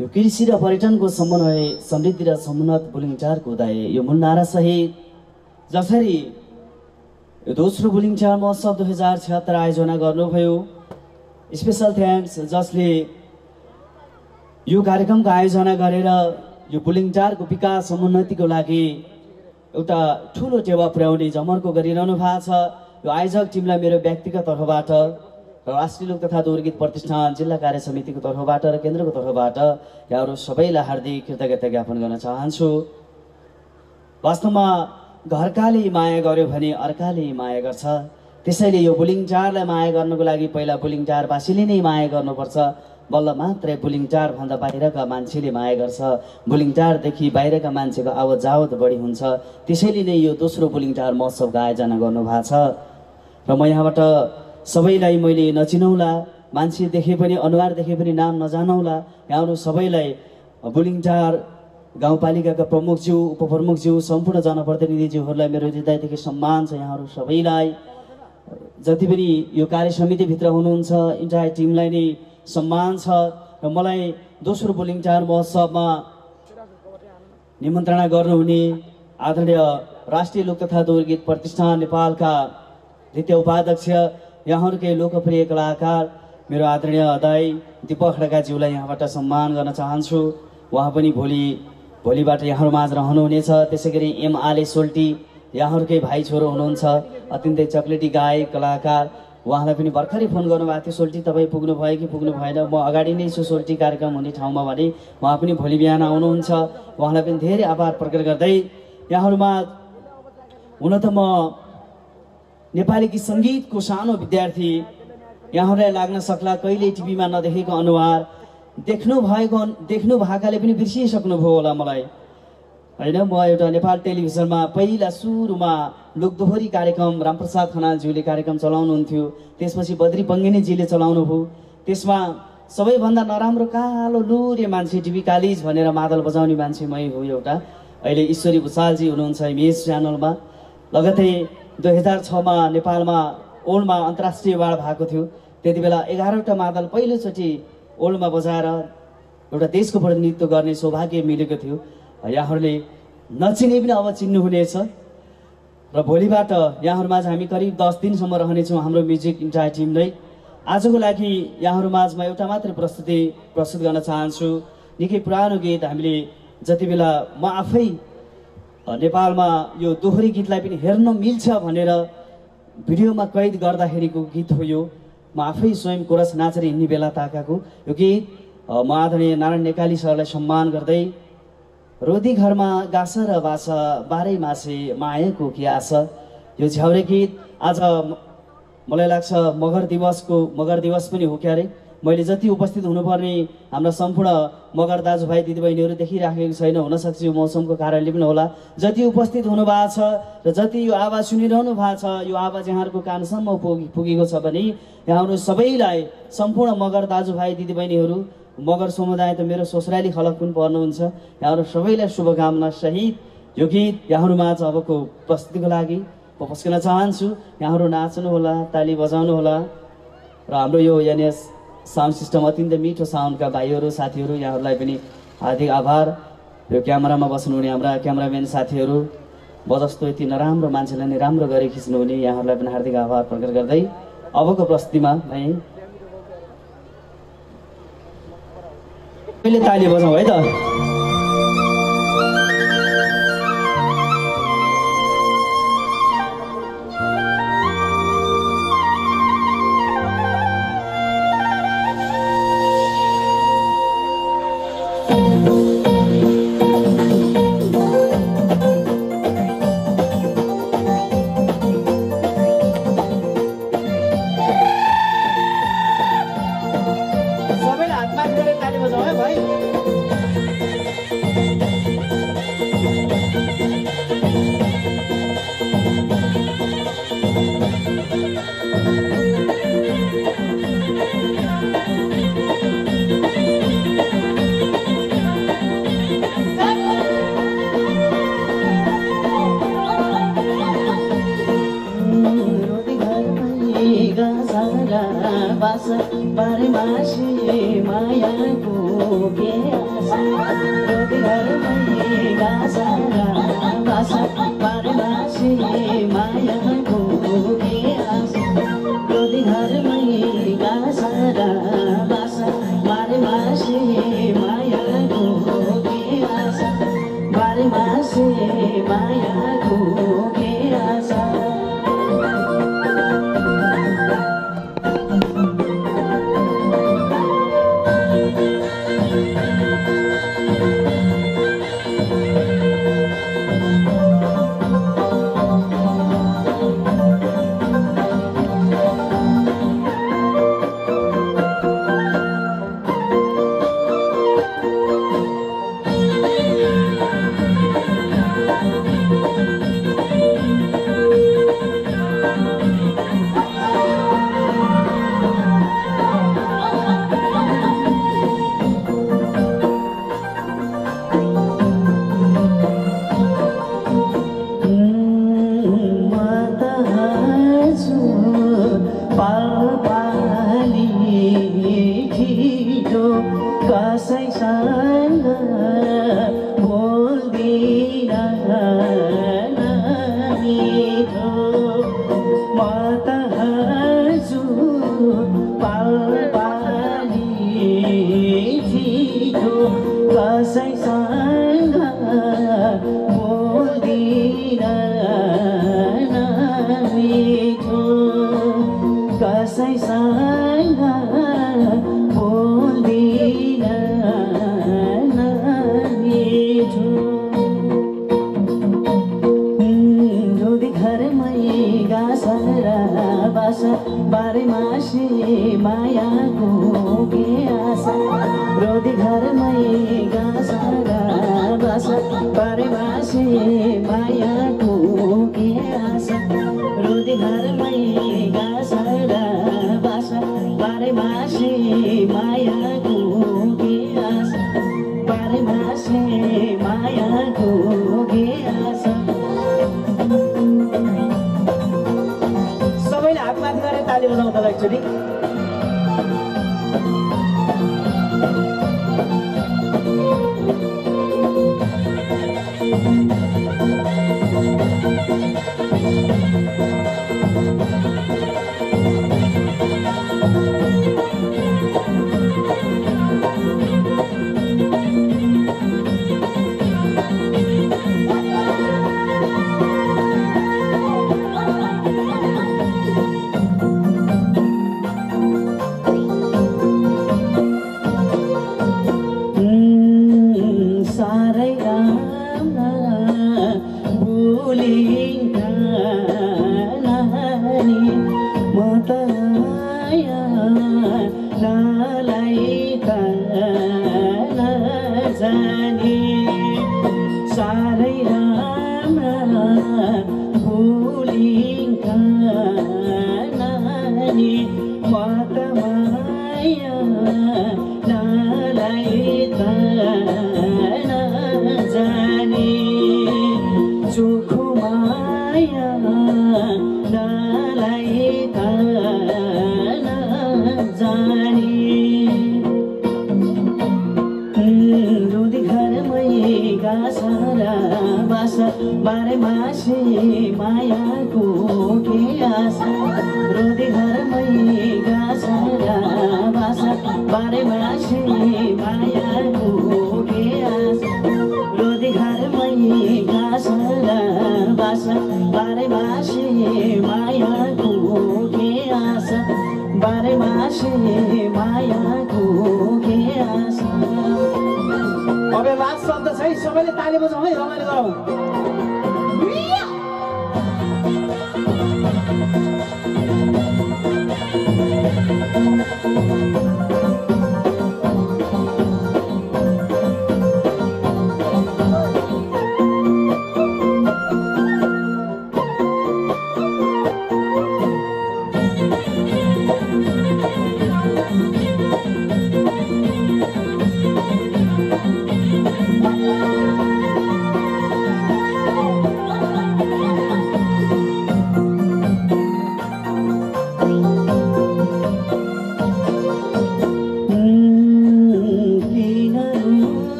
यो कृषि र पर्यटनको समन्वय समृद्धि र समुन्नत बुलिङटारको उदय, यो मूल नारा सहित जसरी दोस्रो बुलिङटार महोत्सव दुई हजार छहत्तर आयोजना गर्नुभयो। स्पेशल थ्याङ्क्स जसले यो कार्यक्रमको आयोजना गरेर यो बुलिङटारको विकास समुन्नतिको लागि एउटा ठुलो टेवा पुर्याउने जमर्को गरिरहनु भएको छ। यो आयोजक टिमलाई मेरो व्यक्तिगत तर्फबाट, राष्ट्रिय लोक तथा दोहोरगीत प्रतिष्ठान जिल्ला कार्य समितिको तर्फबाट र केन्द्रको तर्फबाट यहाँहरू सबैलाई हार्दिक कृतज्ञता ज्ञापन गर्न चाहन्छु। वास्तवमा घरकाले माया गर्यो भने अर्काले माया गर्छ, त्यसैले यो बुलिङटारलाई माया गर्नको लागि पहिला बुलिङटारवासीले नै माया गर्नुपर्छ। बल्ल मात्रै बुलिङटार भन्दा बाहिरका मान्छेले माया गर्छ, बुलिङटारदेखि बाहिरका मान्छेको आवत जावत बढी हुन्छ। त्यसैले नै यो दोस्रो बुलिङटार महोत्सवको आयोजना गर्नुभएको छ र म यहाँबाट सबैलाई मैले नचिनौला, मान्छे देखे पनि अनुहार देखे पनि नाम नजानौला, यहाँहरू सबैलाई बुलिङटार गाउँपालिकाका प्रमुखज्यू, उपप्रमुखज्यू, सम्पूर्ण जनप्रतिनिधिज्यूहरूलाई मेरो हृदयदेखि सम्मान छ। यहाँहरू सबैलाई, जति पनि यो कार्य समितिभित्र हुनुहुन्छ, इन्टायर टिमलाई नै सम्मान छ। र मलाई दोस्रो बुलिङटार महोत्सवमा निमन्त्रणा गर्नुहुने आदरणीय राष्ट्रिय लोक तथा दोहोरगीत प्रतिष्ठान नेपालका द्वितीय उपाध्यक्ष, यहाँहरूकै लोकप्रिय कलाकार मेरो आदरणीय दाइ दीपक खड्काज्यूलाई यहाँबाट सम्मान गर्न चाहन्छु। उहाँ पनि भोलि भोलिबाट यहाँहरू माझ रहनुहुनेछ। त्यसै गरी एम आले सोल्टी, यहाँहरूकै भाइ छोरो हुनुहुन्छ, अत्यन्तै चक्लेटी गायक कलाकार। उहाँलाई पनि भर्खरै फोन गर्नुभएको थियो, सोल्टी तपाईँ पुग्नु भयो कि पुग्नु भएन? म अगाडि नै छु सोल्टी कार्यक्रम हुने ठाउँमा भने। उहाँ पनि भोलि बिहान आउनुहुन्छ, उहाँलाई पनि धेरै आभार प्रकट गर्दै यहाँहरूमा। हुन त म नेपाली गीत सङ्गीतको सानो विद्यार्थी, यहाँहरूलाई लाग्न सक्ला कहिले टिभीमा नदेखेको अनुहार, देख्नु भएको देख्नु भएकाले पनि बिर्सिसक्नुभयो होला मलाई, होइन? म एउटा नेपाल टेलिभिजनमा पहिला सुरुमा लोकदोहोरी कार्यक्रम रामप्रसाद खनालज्यूले कार्यक्रम चलाउनुहुन्थ्यो, त्यसपछि बद्री बङ्गिनीजीले चलाउनु भयो। त्यसमा सबैभन्दा नराम्रो कालो लुरे मान्छे टिभी कालिज भनेर मादल बजाउने मान्छे मै हो एउटा। अहिले ईश्वरी भुषालजी हुनुहुन्छ मेज च्यानलमा। लगतै दुई हजार छमा नेपालमा ओल्डमा अन्तर्राष्ट्रिय वार भएको थियो, त्यति बेला एघारवटा मादल पहिलोचोटि ओल्डमा बजाएर एउटा देशको प्रतिनिधित्व गर्ने सौभाग्य मिलेको थियो। यहाँहरूले नचिने पनि अब चिन्नुहुनेछ। र भोलिबाट यहाँहरूमाझ हामी करिब दस दिनसम्म रहनेछौँ हाम्रो म्युजिक इन्टायर टिमलाई। आजको लागि यहाँहरूमाझ म एउटा मात्रै प्रस्तुति प्रस्तुत गर्न चाहन्छु। निकै पुरानो गीत, हामीले जति बेला म आफै नेपालमा यो दोहोरी गीतलाई पनि हेर्न मिल्छ भनेर भिडियोमा कैद गर्दाखेरिको गीत हो यो। म आफै स्वयं कोरस नाचेर हिँड्ने बेला ताकाको यो गीत। म आदरणीय नारायण नेकाली सरलाई सम्मान गर्दै, रोदी घरमा गासा र बासा बाह्रै मासे मायाको कि आशा, यो झ्याउरे गीत। आज मलाई लाग्छ मगर दिवसको, मगर दिवस पनि हो क्यारे, मैले जति उपस्थित हुनुपर्ने हाम्रा सम्पूर्ण मगर दाजुभाइ दिदीबहिनीहरू देखिराखेको छैन, हुनसक्छ यो मौसमको कारणले पनि होला। जति उपस्थित हुनुभएको छ र जति यो आवाज सुनिरहनु भएको छ, यो आवाज यहाँहरूको कानसम्म पुगेको छ भने यहाँहरू सबैलाई, सम्पूर्ण मगर दाजुभाइ दिदीबहिनीहरू, मगर समुदाय त मेरो ससुराली खलक पनि पर्नुहुन्छ, यहाँहरू सबैलाई शुभकामना सहित यो गीत यहाँहरूमा अबको प्रस्तुतिको लागि म पस्किन चाहन्छु। यहाँहरू नाच्नुहोला, ताली बजाउनुहोला। र हाम्रो यो एनएस साउन्ड सिस्टम, अत्यन्त मिठो साउन्डका भाइहरू साथीहरू, यहाँहरूलाई पनि हार्दिक आभार। यो क्यामेरामा बस्नुहुने हाम्रा क्यामेराम्यान साथीहरू, म जस्तो यति नराम्रो मान्छेलाई नै राम्रो गरी खिच्नुहुने, यहाँहरूलाई पनि हार्दिक आभार प्रकट गर्दै अबको प्रस्तुतिमा है पहिले ताली बजाउँ है त। Bas parmashi maya ko pyas rotigar mein gaasara bas parmashi maya ko pyas rotigar mein gaasara bas parmashi maya ko pyas parmashi maya ko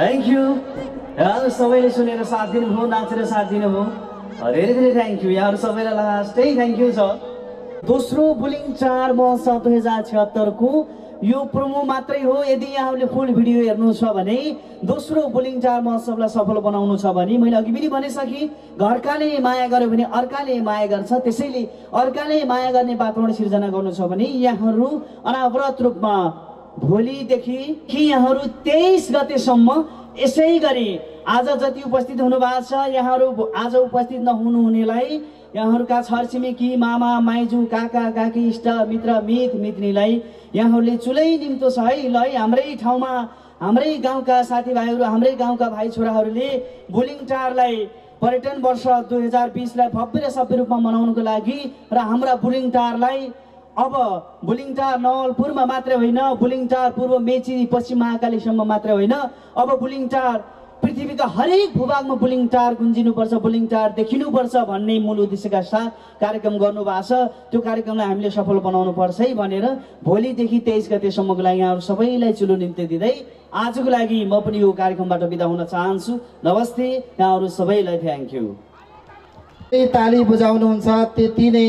Thank you. Yaar sabele sunera saath dinu bhayo, naachera saath dinu bhayo. Very very thank you. Yaar sabela lastay thank you sir. Dosro bulingtar mahsov दुई हजार छयहत्तर ko यो प्रोमो मात्रै हो। यदि यहाँहरुले फुल भिडियो हेर्नु छ भने दोस्रो बुलिङचार महोत्सवलाई सफल बनाउनु छ भने मैले अघि पनि भनेसकी घरकाले माया गर्यो भने अर्काले माया गर्छ, त्यसैले अर्काले माया गर्ने वातावरण सिर्जना गर्नु छ भने यहाँहरु अनवरत रूपमा भोलि देखि कि यहाँहरु तेइस गते सम्म यसै गरी आज जति उपस्थित हुनुभएको छ यहाँहरु आज उपस्थित नहुनु हुनेलाई यहाँहरुका छरछिमेकी मामा माइजू काका काकी इष्ट मित्र मित मितनीलाई यहाँहरुले चुलै निम्तो सही लै हाम्रै ठाउँमा हाम्रै गाउँका साथीभाइहरु हाम्रै गाउँका भाइ छोराहरुले बुलिङटारलाई पर्यटन वर्ष दुई हजार बीस लाई भव्य र सभ्य रूपमा मनाउनको लागि र हाम्रा बुलिङटारलाई अब बुलिङटार नवलपुरमा मात्र होइन, बुलिङटार पूर्व मेची पश्चिम महाकालीसम्म मात्र होइन, अब बुलिङटार पृथ्वीका हरेक भूभागमा बुलिङटार गुन्जिनुपर्छ, बुलिङटार देखिनुपर्छ भन्ने मूल उद्देश्यका साथ कार्यक्रम गर्नु भएको छ। त्यो कार्यक्रमलाई हामीले सफल बनाउनु पर्छ है भनेर भोलि देखि तेइस गते सम्मको लागि यहाँहरु सबैलाई चुलो निम्ति दिदै आजको लागि म पनि यो कार्यक्रमबाट बिदा हुन चाहन्छु। नमस्ते, यहाँहरु सबैलाई थ्यांक यू। ए ताली बजाउनु हुन्छ त्यति नै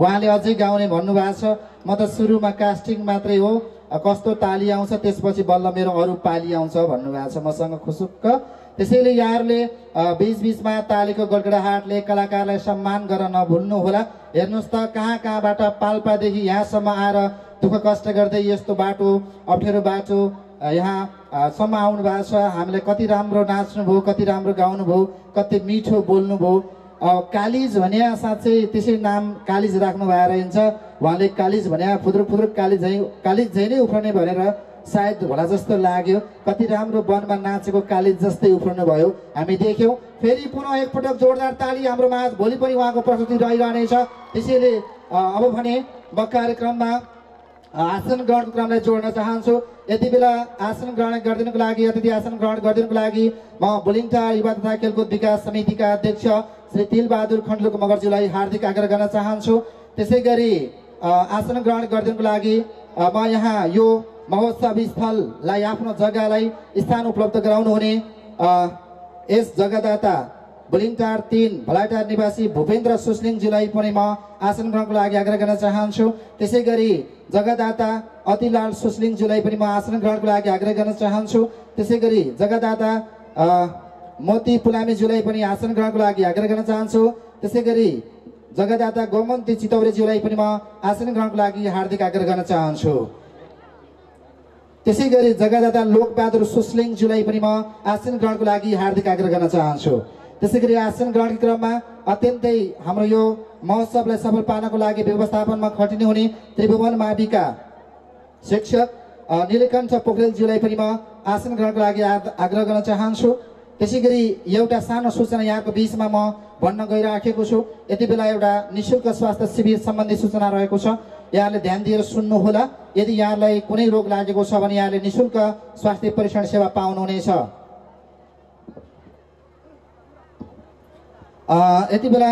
उहाँले अझै गाउने भन्नु भएको छ। म त सुरुमा कास्टिङ मात्रै हो, कस्तो ताली आउँछ त्यसपछि बल्ल मेरो अरु पाली आउँछ भन्नु भएको छ मसँग खुसुक्क। त्यसैले यारले बीच बीचमा तालीको गडगडाहटले कलाकारलाई सम्मान गर्न नभुल्नु होला। हेर्नुस् त कहाँ कहाँबाट पाल्पा देखि यहाँसम्म आएर दुःख कष्ट गर्दै यस्तो बाटो अप्ठ्यारो बाटो यहाँ सम्म आउनु भएको छ। हामीले कति राम्रो नाच्नु भो, कति राम्रो गाउनु भो, कति मिठो बोल्नु भो। कालिज भन्या साच्चै त्यसै नाम कालिज राख्नु भएर हिन्छ उहाँले। कालिज भन्या फुद्रु फुद्रु कालिज झै कालिज झै नै उफ्रने भनेर सायद होला जस्तो लाग्यो। कति राम्रो वनमा नाचेको कालिज जस्तै उफ्रनु भयो हामी देख्यौं। फेरि पुनः एक पटक जोरदार ताली हाम्रो माझ। भोलि पनि उहाँको प्रस्तुति रहिरहने छ। त्यसैले अब भने म कार्यक्रममा आसन ग्रहण क्रमलाई जोड्न चाहन्छु। यति बेला आसन ग्रहण गर्दिनुको लागि अतिथि आसन ग्रहण गर्दिनुको लागि म बुलिङटार युवा तथा खेलकुद विकास समितिका अध्यक्ष श्री तिलबहादुर खण्डलुक मगरज्यूलाई हार्दिक आग्रह गर्न चाहन्छु। त्यसैगरी आसन ग्रहण गर्दिनुको लागि म यहाँ यो महोत्सव स्थललाई आफ्नो जग्गालाई स्थान उपलब्ध गराउनु हुने यस जग्गादाता बुलिङटार तीन भलाइटार निवासी भूपेन्द्र सुस्लिङज्यूलाई पनि म आसन ग्रहणको लागि आग्रह गर्न चाहन्छु। त्यसैगरी जग्गादाता अतिलाल सुस्लिङज्यूलाई पनि म आसन ग्रहणको लागि आग्रह गर्न चाहन्छु। त्यसैगरी जग्गादाता मोती पुलामीज्यूलाई पनि आसन ग्रहणको लागि आग्रह गर्न चाहन्छु। त्यसैगरी जग्गादाता गोमन्ती चितौरेज्यूलाई पनि म आसन ग्रहणको लागि हार्दिक आग्रह गर्न चाहन्छु। त्यसैगरी जग्गादाता लोकबहादुर सुस्लिङज्यूलाई पनि म आसन ग्रहणको लागि हार्दिक आग्रह गर्न चाहन्छु। त्यसैगरी आसन ग्रहण क्रममा अत्यन्तै हाम्रो यो महोत्सवलाई सफल पार्नको लागि व्यवस्थापनमा खटिनु हुने त्रिभुवन माविका शिक्षक नीलकण्ठ पोखरेलज्यूलाई पनि म आसन ग्रहणको लागि आग्रह गर्न चाहन्छु। त्यसैगरी एउटा सानो सूचना यहाँको बीचमा म भन्न गइराखेको छु। यति बेला एउटा निःशुल्क स्वास्थ्य शिविर सम्बन्धी सूचना रहेको छ, यहाँले ध्यान दिएर सुन्नु होला। यदि यहाँलाई कुनै रोग लागेको छ भने यहाँले निःशुल्क स्वास्थ्य परीक्षण सेवा पाउनुहुनेछ। यति बेला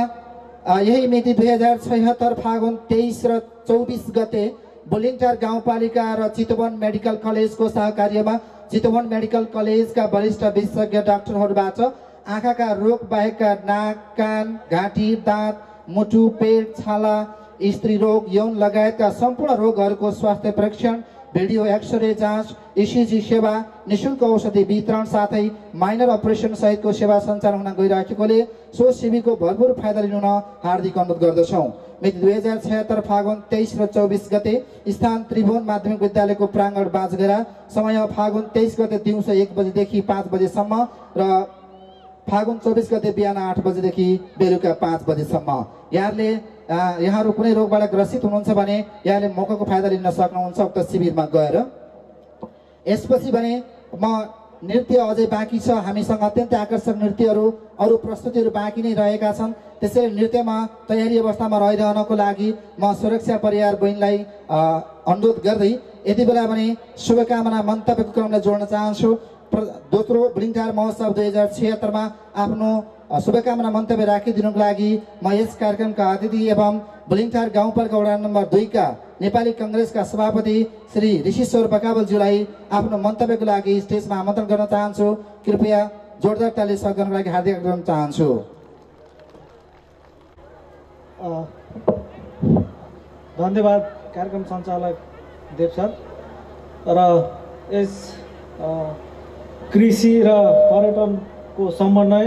यही मिति दुई हजार छयहत्तर फागुन तेइस र चौबीस गते बुलिङटार गाउँपालिका र चितवन मेडिकल कलेजको सहकार्यमा चितवन मेडिकल कलेजका वरिष्ठ विशेषज्ञ डाक्टरहरूबाट आँखाका रोग बाहेकका नाक कान घाँटी दाँत मुटु पेट छाला स्त्री रोग यौन लगायतका सम्पूर्ण रोगहरूको स्वास्थ्य परीक्षण भिडियो एक्सरे जांच, ईसीजी सेवा, निशुल्क औषधि वितरण साथै माइनर अपरेशन सहितको सेवा सञ्चालन हुन गइराखेकोले सो सेवाको भरपूर फाइदा लिन हार्दिक अनुरोध गर्दछौं। मिति दुई हजार छयहत्तर फागुन तेइस र चौबिस गते स्थान त्रिभुवन माध्यमिक विद्यालयको प्रांगण बाजगरा, समय फागुन तेइस गते दिउँसो एक बजे देखि पाँच बजे सम्म र फागुन चौबिस गते बिहान आठ बजे देखि बेलुका पाँच बजे सम्म। यहाँले यहाँहरु कुनै रोगबाट ग्रसित हुनुहुन्छ भने यहाँले मौकाको फाइदा लिन सक्नुहुन्छ उक्त शिविरमा गएर। यसपछि भने म नृत्य अझै बाँकी छ, हामीसँग अत्यन्तै आकर्षक नृत्यहरु अरु प्रस्तुतिहरु बाँकी नै रहेका छन्। त्यसैले नृत्यमा तयारी अवस्थामा रहिरहनको लागि म सुरक्षा परिवार बहिनीलाई अनुरोध गर्दै यति बेला भने शुभकामना मन्तव्यको क्रमलाई जोड्न चाहन्छु। दोस्रो बुलिङटार महोत्सव दुई हजार छयहत्तर मा आफ्नो शुभकामना मन्तव्य राखिदिनुको लागि म यस कार्यक्रमका अतिथि एवं बुलिङटार गाउँपालिका वडा नम्बर दुई का नेपाली कांग्रेसका सभापति श्री ऋषिश्वर बकावलज्यूलाई आफ्नो मन्तव्यको लागि स्टेजमा आमन्त्रण गर्न चाहन्छु। कृपया जोरदार ताली स्वागतको लागि हार्दिक अभिनन्दन चाहन्छु। धन्यवाद कार्यक्रम सञ्चालक देव सर र यस कृषि र पर्यटनको समन्वय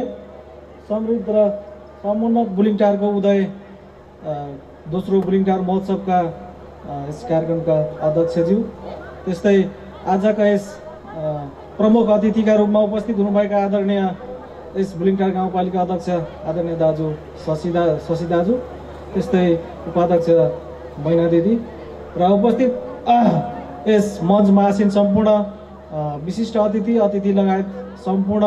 समृद्ध र समुन्नत बुलिङटारको उदय दोस्रो बुलिङटार महोत्सवका यस कार्यक्रमका अध्यक्षज्यू, त्यस्तै आजका यस प्रमुख अतिथिका रूपमा उपस्थित हुनुभएका आदरणीय यस बुलिङटार गाउँपालिका अध्यक्ष आदरणीय दाजु शशिदा शशि दाजु, त्यस्तै उपाध्यक्ष मैना दिदी र उपस्थित यस मञ्चमा आसीन सम्पूर्ण विशिष्ट अतिथि अतिथि लगायत सम्पूर्ण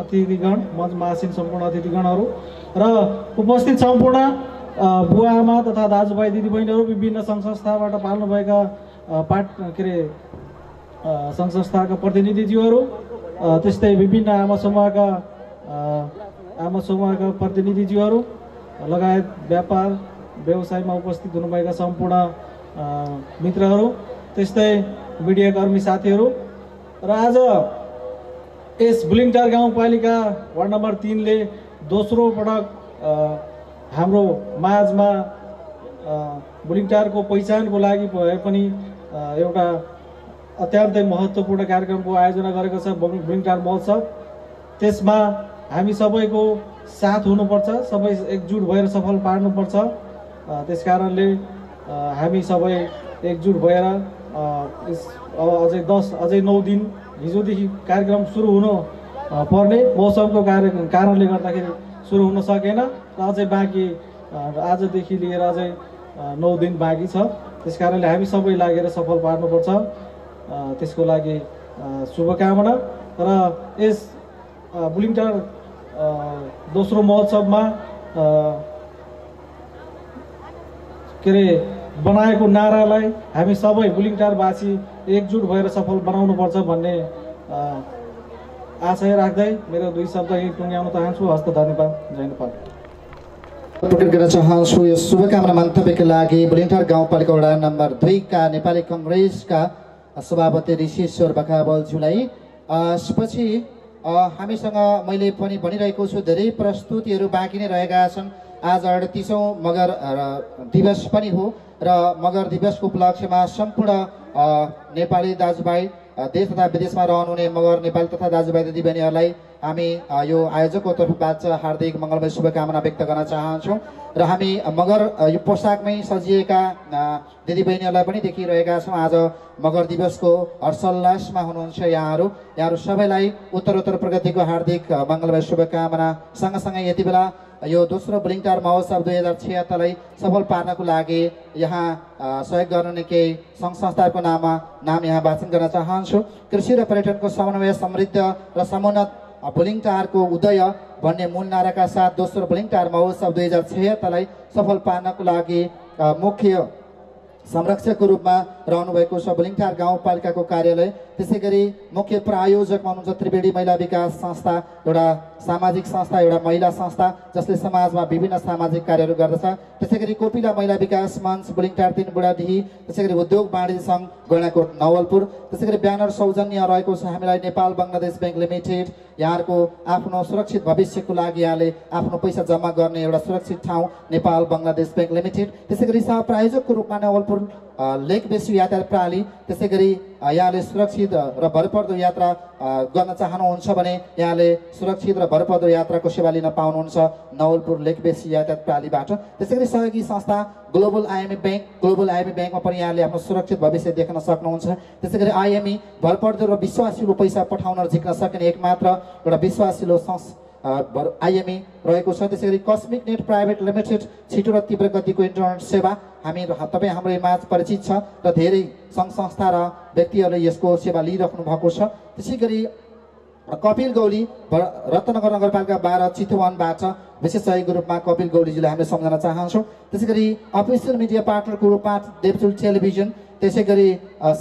अतिथिगण, मञ्चमा आसीन सम्पूर्ण अतिथिगणहरु र उपस्थित सम्पूर्ण बुवा आमा तथा दाजुभाइ दिदीबहिनीहरु, विभिन्न संघ संस्थाबाट पाल्नुभएका पाठ के रे संघ संस्थाका प्रतिनिधिज्यूहरु, त्यस्तै विभिन्न आमा समूहका आमा समूहका प्रतिनिधिज्यूहरु लगायत व्यापार व्यवसायमा उपस्थित हुनुभएका सम्पूर्ण मित्रहरु, त्यस्तै मिडियाकर्मी साथीहरु र आज यस बुलिङटार गाउँपालिका वार्ड नम्बर तीन ले दोस्रो पटक हाम्रो माझमा बुलिङटारको पहिचानको लागि भए पनि एउटा अत्यन्तै महत्त्वपूर्ण कार्यक्रमको आयोजना गरेको छ बुलिङटार महोत्सव। त्यसमा हामी सबैको साथ हुनुपर्छ, सबै एकजुट भएर सफल पार्नुपर्छ। त्यसकारणले हामी सबै एकजुट भएर यस अझै दस अझै नौ दिन हिजोदेखि कार्यक्रम सुरु हुन पर्ने मौसमको कारणले गर्दाखेरि सुरु हुन सकेन र अझै बाँकी आजदेखि लिएर अझै नौ दिन बाँकी छ। त्यसकारणले हामी सबै लागेर सफल पार्नुपर्छ, त्यसको लागि शुभकामना। र यस बुलिङटार दोस्रो महोत्सवमा के रे बनाएको नारालाई हामी सबै बुलिङटारवासी एकजुट भएर सफल बनाउनुपर्छ भन्ने आशय राख्दै मेरो दुई शब्द यही टुङ्ग्याउन चाहन्छु। हस्त धन्यवाद। जय नेपाल। प्रकट गर्न चाहन्छु यस शुभकामना मन्तव्यका लागि बुलिङटार गाउँपालिका वडा नम्बर दुई का नेपाली कांग्रेसका सभापति ऋषिश्वर बकावलज्यूलाई। पछि हामीसँग मैले पनि भनिरहेको छु धेरै प्रस्तुतिहरू बाँकी नै रहेका छन्। आज अडतीसौं मगर दिवस पनि हो र मगर दिवसको उपलक्ष्यमा सम्पूर्ण नेपाली दाजुभाइ देश तथा विदेशमा रहनुहुने मगर नेपाली तथा दाजुभाइ दिदीबहिनीहरुलाई हामी यो आयोजकको तर्फबाट हार्दिक मंगलमय शुभकामना व्यक्त गर्न चाहन्छौं र हामी मगर यो पोशाकमै सजिएका दिदीबहिनीहरुलाई पनि देखिरहेका छौं। आज मगर दिवसको हर्षोल्लासमा हुनुहुन्छ यहाँहरु। यहाँहरु सबैलाई उत्तरोत्तर प्रगतिको हार्दिक मंगलमय शुभकामना। सँगसँगै यति बेला यो दोस्रो बुलिङटार महोत्सव दुई हजार छयहत्तरलाई सफल पार्नको लागि यहाँ सहयोग गर्नुहुने केही संघ संस्थाको नाममा नाम यहाँ वाचन गर्न चाहन्छु। कृषि र पर्यटनको समन्वय समृद्ध र समुन्नत बुलिङटारको उदय भन्ने मूल नाराका साथ दोस्रो बुलिङटार महोत्सव दुई हजार छयहत्तरलाई सफल पार्नको लागि मुख्य संरक्षकको रूपमा रहनुभएको छ बुलिङटार गाउँपालिकाको कार्यालय, त्यसैगरी मुख्य प्रायोजकमा हुनुहुन्छ त्रिवेणी महिला विकास संस्था, एउटा सामाजिक संस्था, एउटा महिला संस्था जसले समाजमा विभिन्न सामाजिक कार्यहरू गर्दछ, त्यसैगरी कोपिला महिला विकास मञ्च बुलिङटार तीन बुढाडीही, त्यसैगरी उद्योग वाणिज्य संघ गैंडाकोट नवलपुर, त्यसैगरी ब्यानर सौजन्य रहेको छ हामीलाई नेपाल बंगलादेश बैंक लिमिटेड। यहाँको आफ्नो सुरक्षित भविष्यको लागि यहाँले आफ्नो पैसा जम्मा गर्ने एउटा सुरक्षित ठाउँ नेपाल बंगलादेश बैंक लिमिटेड, त्यसैगरी सहप्रायोजकको रूपमा नवलपुर लेख बेसी यातायात प्रणाली त्यसैगरी यहाँले सुरक्षित र भरपर्दो यात्रा गर्न चाहनुहुन्छ भने यहाँले सुरक्षित र भरपर्दो यात्राको सेवा लिन पाउनुहुन्छ नवलपुर लेख बेसी यातायात प्रणालीबाट। त्यसैगरी सहयोगी संस्था ग्लोबल आईएमई बैंक global IME बैंकमा पनि यहाँले आफ्नो सुरक्षित भविष्य देख्न सक्नुहुन्छ। त्यसैगरी आईएमई भरपर्दो र विश्वासिलो पैसा पठाउन झिक्न सक्ने एकमात्र एउटा विश्वासिलो संस्था आईएमई रहेको छ। त्यसैगरी कस्मिक नेट प्राइभेट लिमिटेड छिटो र तीव्र गतिको इन्टरनेट सेवा हामी तपाईं हाम्रो माझ परिचित छ र धेरै संघ संस्था र व्यक्तिहरूले यसको सेवा लिइराख्नु भएको छ। त्यसैगरी कपिल गौली रत्नगर नगरपालिका बाह्र चितवनबाट विशेष सहयोगी रूपमा कपिल गौलीजीलाई हामीले सम्झना चाहन्छौँ। त्यसैगरी अफिसियल मिडिया पार्टनरको रूपमा देवचुली टेलिभिजन, त्यसैगरी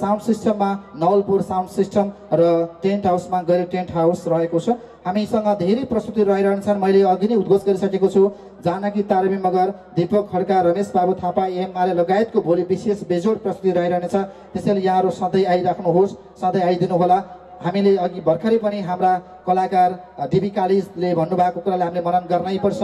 साउन्ड सिस्टममा नवलपुर साउन्ड सिस्टम र टेन्ट हाउसमा गैर टेन्ट हाउस रहेको छ। हामीसँग धेरै प्रस्तुति रहिरहन्छन्। मैले अघि नै उद्घोष गरिसकेको छु। जानकी तारबी मगर, दीपक खड्का, रमेश बाबु थापा, एमआरए लगायतको भोलि विशेष बेजोड प्रस्तुति रहिरहनेछ। त्यसैले यहाँहरू सधैँ आइराख्नुहोस्, सधैँ आइदिनु होला। हामीले अघि भर्खरै पनि हाम्रा कलाकार डिबी कालीले भन्नुभएको कुरालाई हामीले मनन गर्नै पर्छ।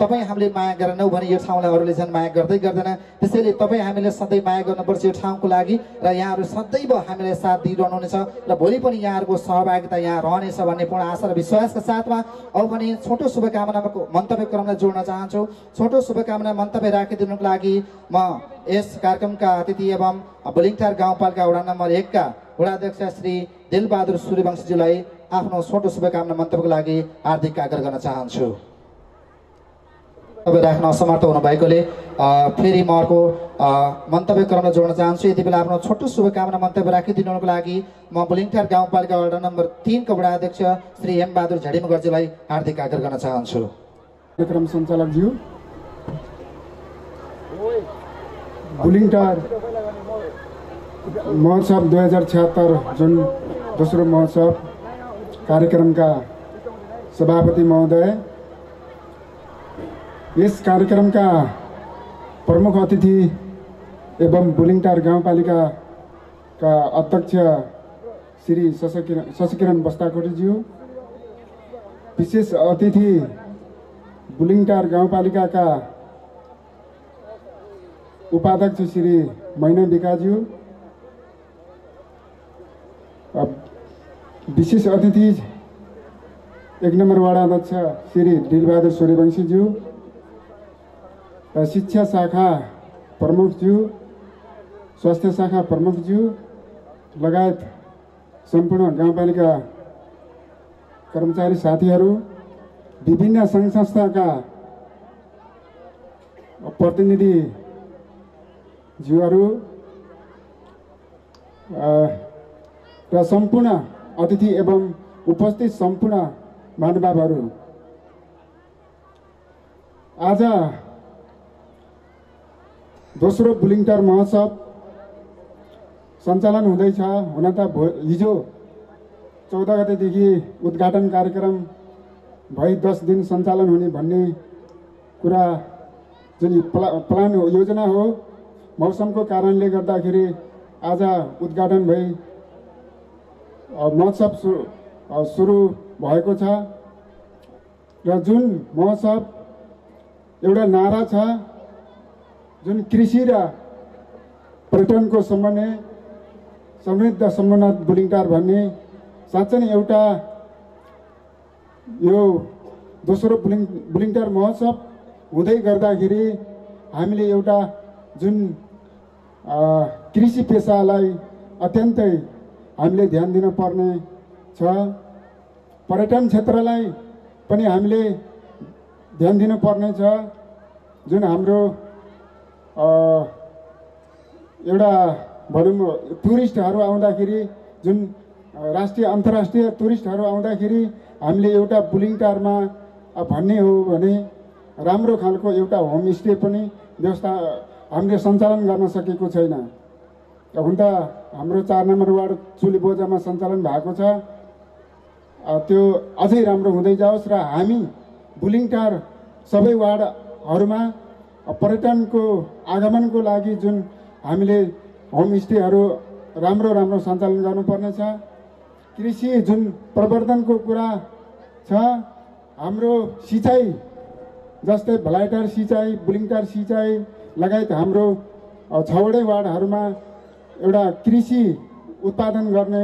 तपाई हामीले माया गरेनौ भने यो ठाउँलाई अरूले झन् माया गर्दै गर्दैन। त्यसैले तपाई हामीले सधैँ माया गर्नुपर्छ यो ठाउँको लागि र यहाँहरू सधैँ हामीलाई साथ दिइरहनुहुनेछ र भोलि पनि यहाँहरूको सहभागिता यहाँ रहनेछ भन्ने पूर्ण आशा र विश्वासका साथमा अब भने छोटो शुभकामनाको मन्तव्य क्रमलाई जोड्न चाहन्छु। छोटो शुभकामना मन्तव्य राखिदिनुको लागि म यस कार्यक्रमका अतिथि एवं बुलिङटार गाउँपालिका वडा नम्बर एक का वडा अध्यक्ष श्री दिलबहादुर सूर्यवंशीजीलाई आफ्नो छोटो शुभकामना मन्तव्यको लागि हार्दिक आग्रह गर्न चाहन्छु। तपाईं राख्न असमर्थ हुनुभएकोले फेरि म अर्को मन्तव्य क्रममा जोड्न चाहन्छु। यति बेला आफ्नो छोटो शुभकामना मन्तव्य राखिदिनुको लागि म बुलिङटार गाउँपालिका वडा नम्बर तीन का वडा अध्यक्ष श्री एम बहादुर झडीमगरजीलाई हार्दिक आग्रह गर्न चाहन्छु। कार्यक्रम सञ्चालकज्यू बुलिङटार महोत्सव दुई हजार छिहत्तर जुन दोस्रो महोत्सव कार्यक्रम का सभापति महोदय, इस कार्यक्रम का प्रमुख अतिथि एवं बुलिङटार गाउँपालिका का अध्यक्ष श्री शशिकिरण शशिकिरण बस्ताकोटीज्यू, विशेष अतिथि बुलिङटार गाउँपालिका का उपाध्यक्ष श्री मैना विकासज्यू, विशेष अतिथि एक नंबर वार्ड अध्यक्ष श्री दिलबहादुर सूर्यवंशीज्यू, शिक्षा शाखा प्रमुखज्यू, स्वास्थ्य शाखा प्रमुखज्यू लगायत संपूर्ण गाउँपालिका कर्मचारी साथीहरू, विभिन्न संघ संस्था का प्रतिनिधिज्यूहरू र सम्पूर्ण अतिथि एवं उपस्थित सम्पूर्ण महानुभावहरू, आज दोस्रो बुलिङटार महोत्सव सञ्चालन हुँदैछ। हुन त हिजो चौध गतेदेखि उद्घाटन कार्यक्रम भई दस दिन सञ्चालन हुने भन्ने कुरा जुन प्ला, प्लान हो, योजना हो, मौसमको कारणले गर्दाखेरि आज उद्घाटन भई महोत्सव सुरु सुरु भएको छ। र जुन महोत्सव एउटा नारा छ जुन कृषि र पर्यटनको समन्वय समृद्ध समन्वय बुलिङटार भन्ने, साँच्चै नै एउटा यो दोस्रो बुलिङ बुलिङटार महोत्सव हुँदै गर्दाखेरि हामीले एउटा जुन कृषि पेसालाई अत्यन्तै हामीले ध्यान दिन पर्ने छ, पर्यटन क्षेत्रलाई पनि हामीले ध्यान दिन पर्ने छ। जुन हाम्रो एउटा भनौँ टुरिस्टहरू आउँदाखेरि, जुन राष्ट्रिय अन्तर्राष्ट्रिय टुरिस्टहरू आउँदाखेरि हामीले एउटा बुलिङटारमा भन्ने हो भने राम्रो खालको एउटा होमस्टे पनि व्यवस्था हामीले सञ्चालन गर्न सकेको छैन। हुन त हाम्रो चार नम्बर वार्ड चुलीबोजामा सञ्चालन भएको छ, त्यो अझै राम्रो हुँदै जाओस् र हामी बुलिङटार सबै वार्डहरूमा पर्यटनको आगमनको लागि जुन हामीले होमस्टेहरू राम्रो राम्रो सञ्चालन गर्नुपर्नेछ। कृषि जुन प्रवर्धनको कुरा छ, हाम्रो सिँचाइ जस्तै भलाइटार सिँचाइ, बुलिङटार सिँचाइ लगायत हाम्रो छवडै वार्डहरुमा एउटा कृषि उत्पादन गर्ने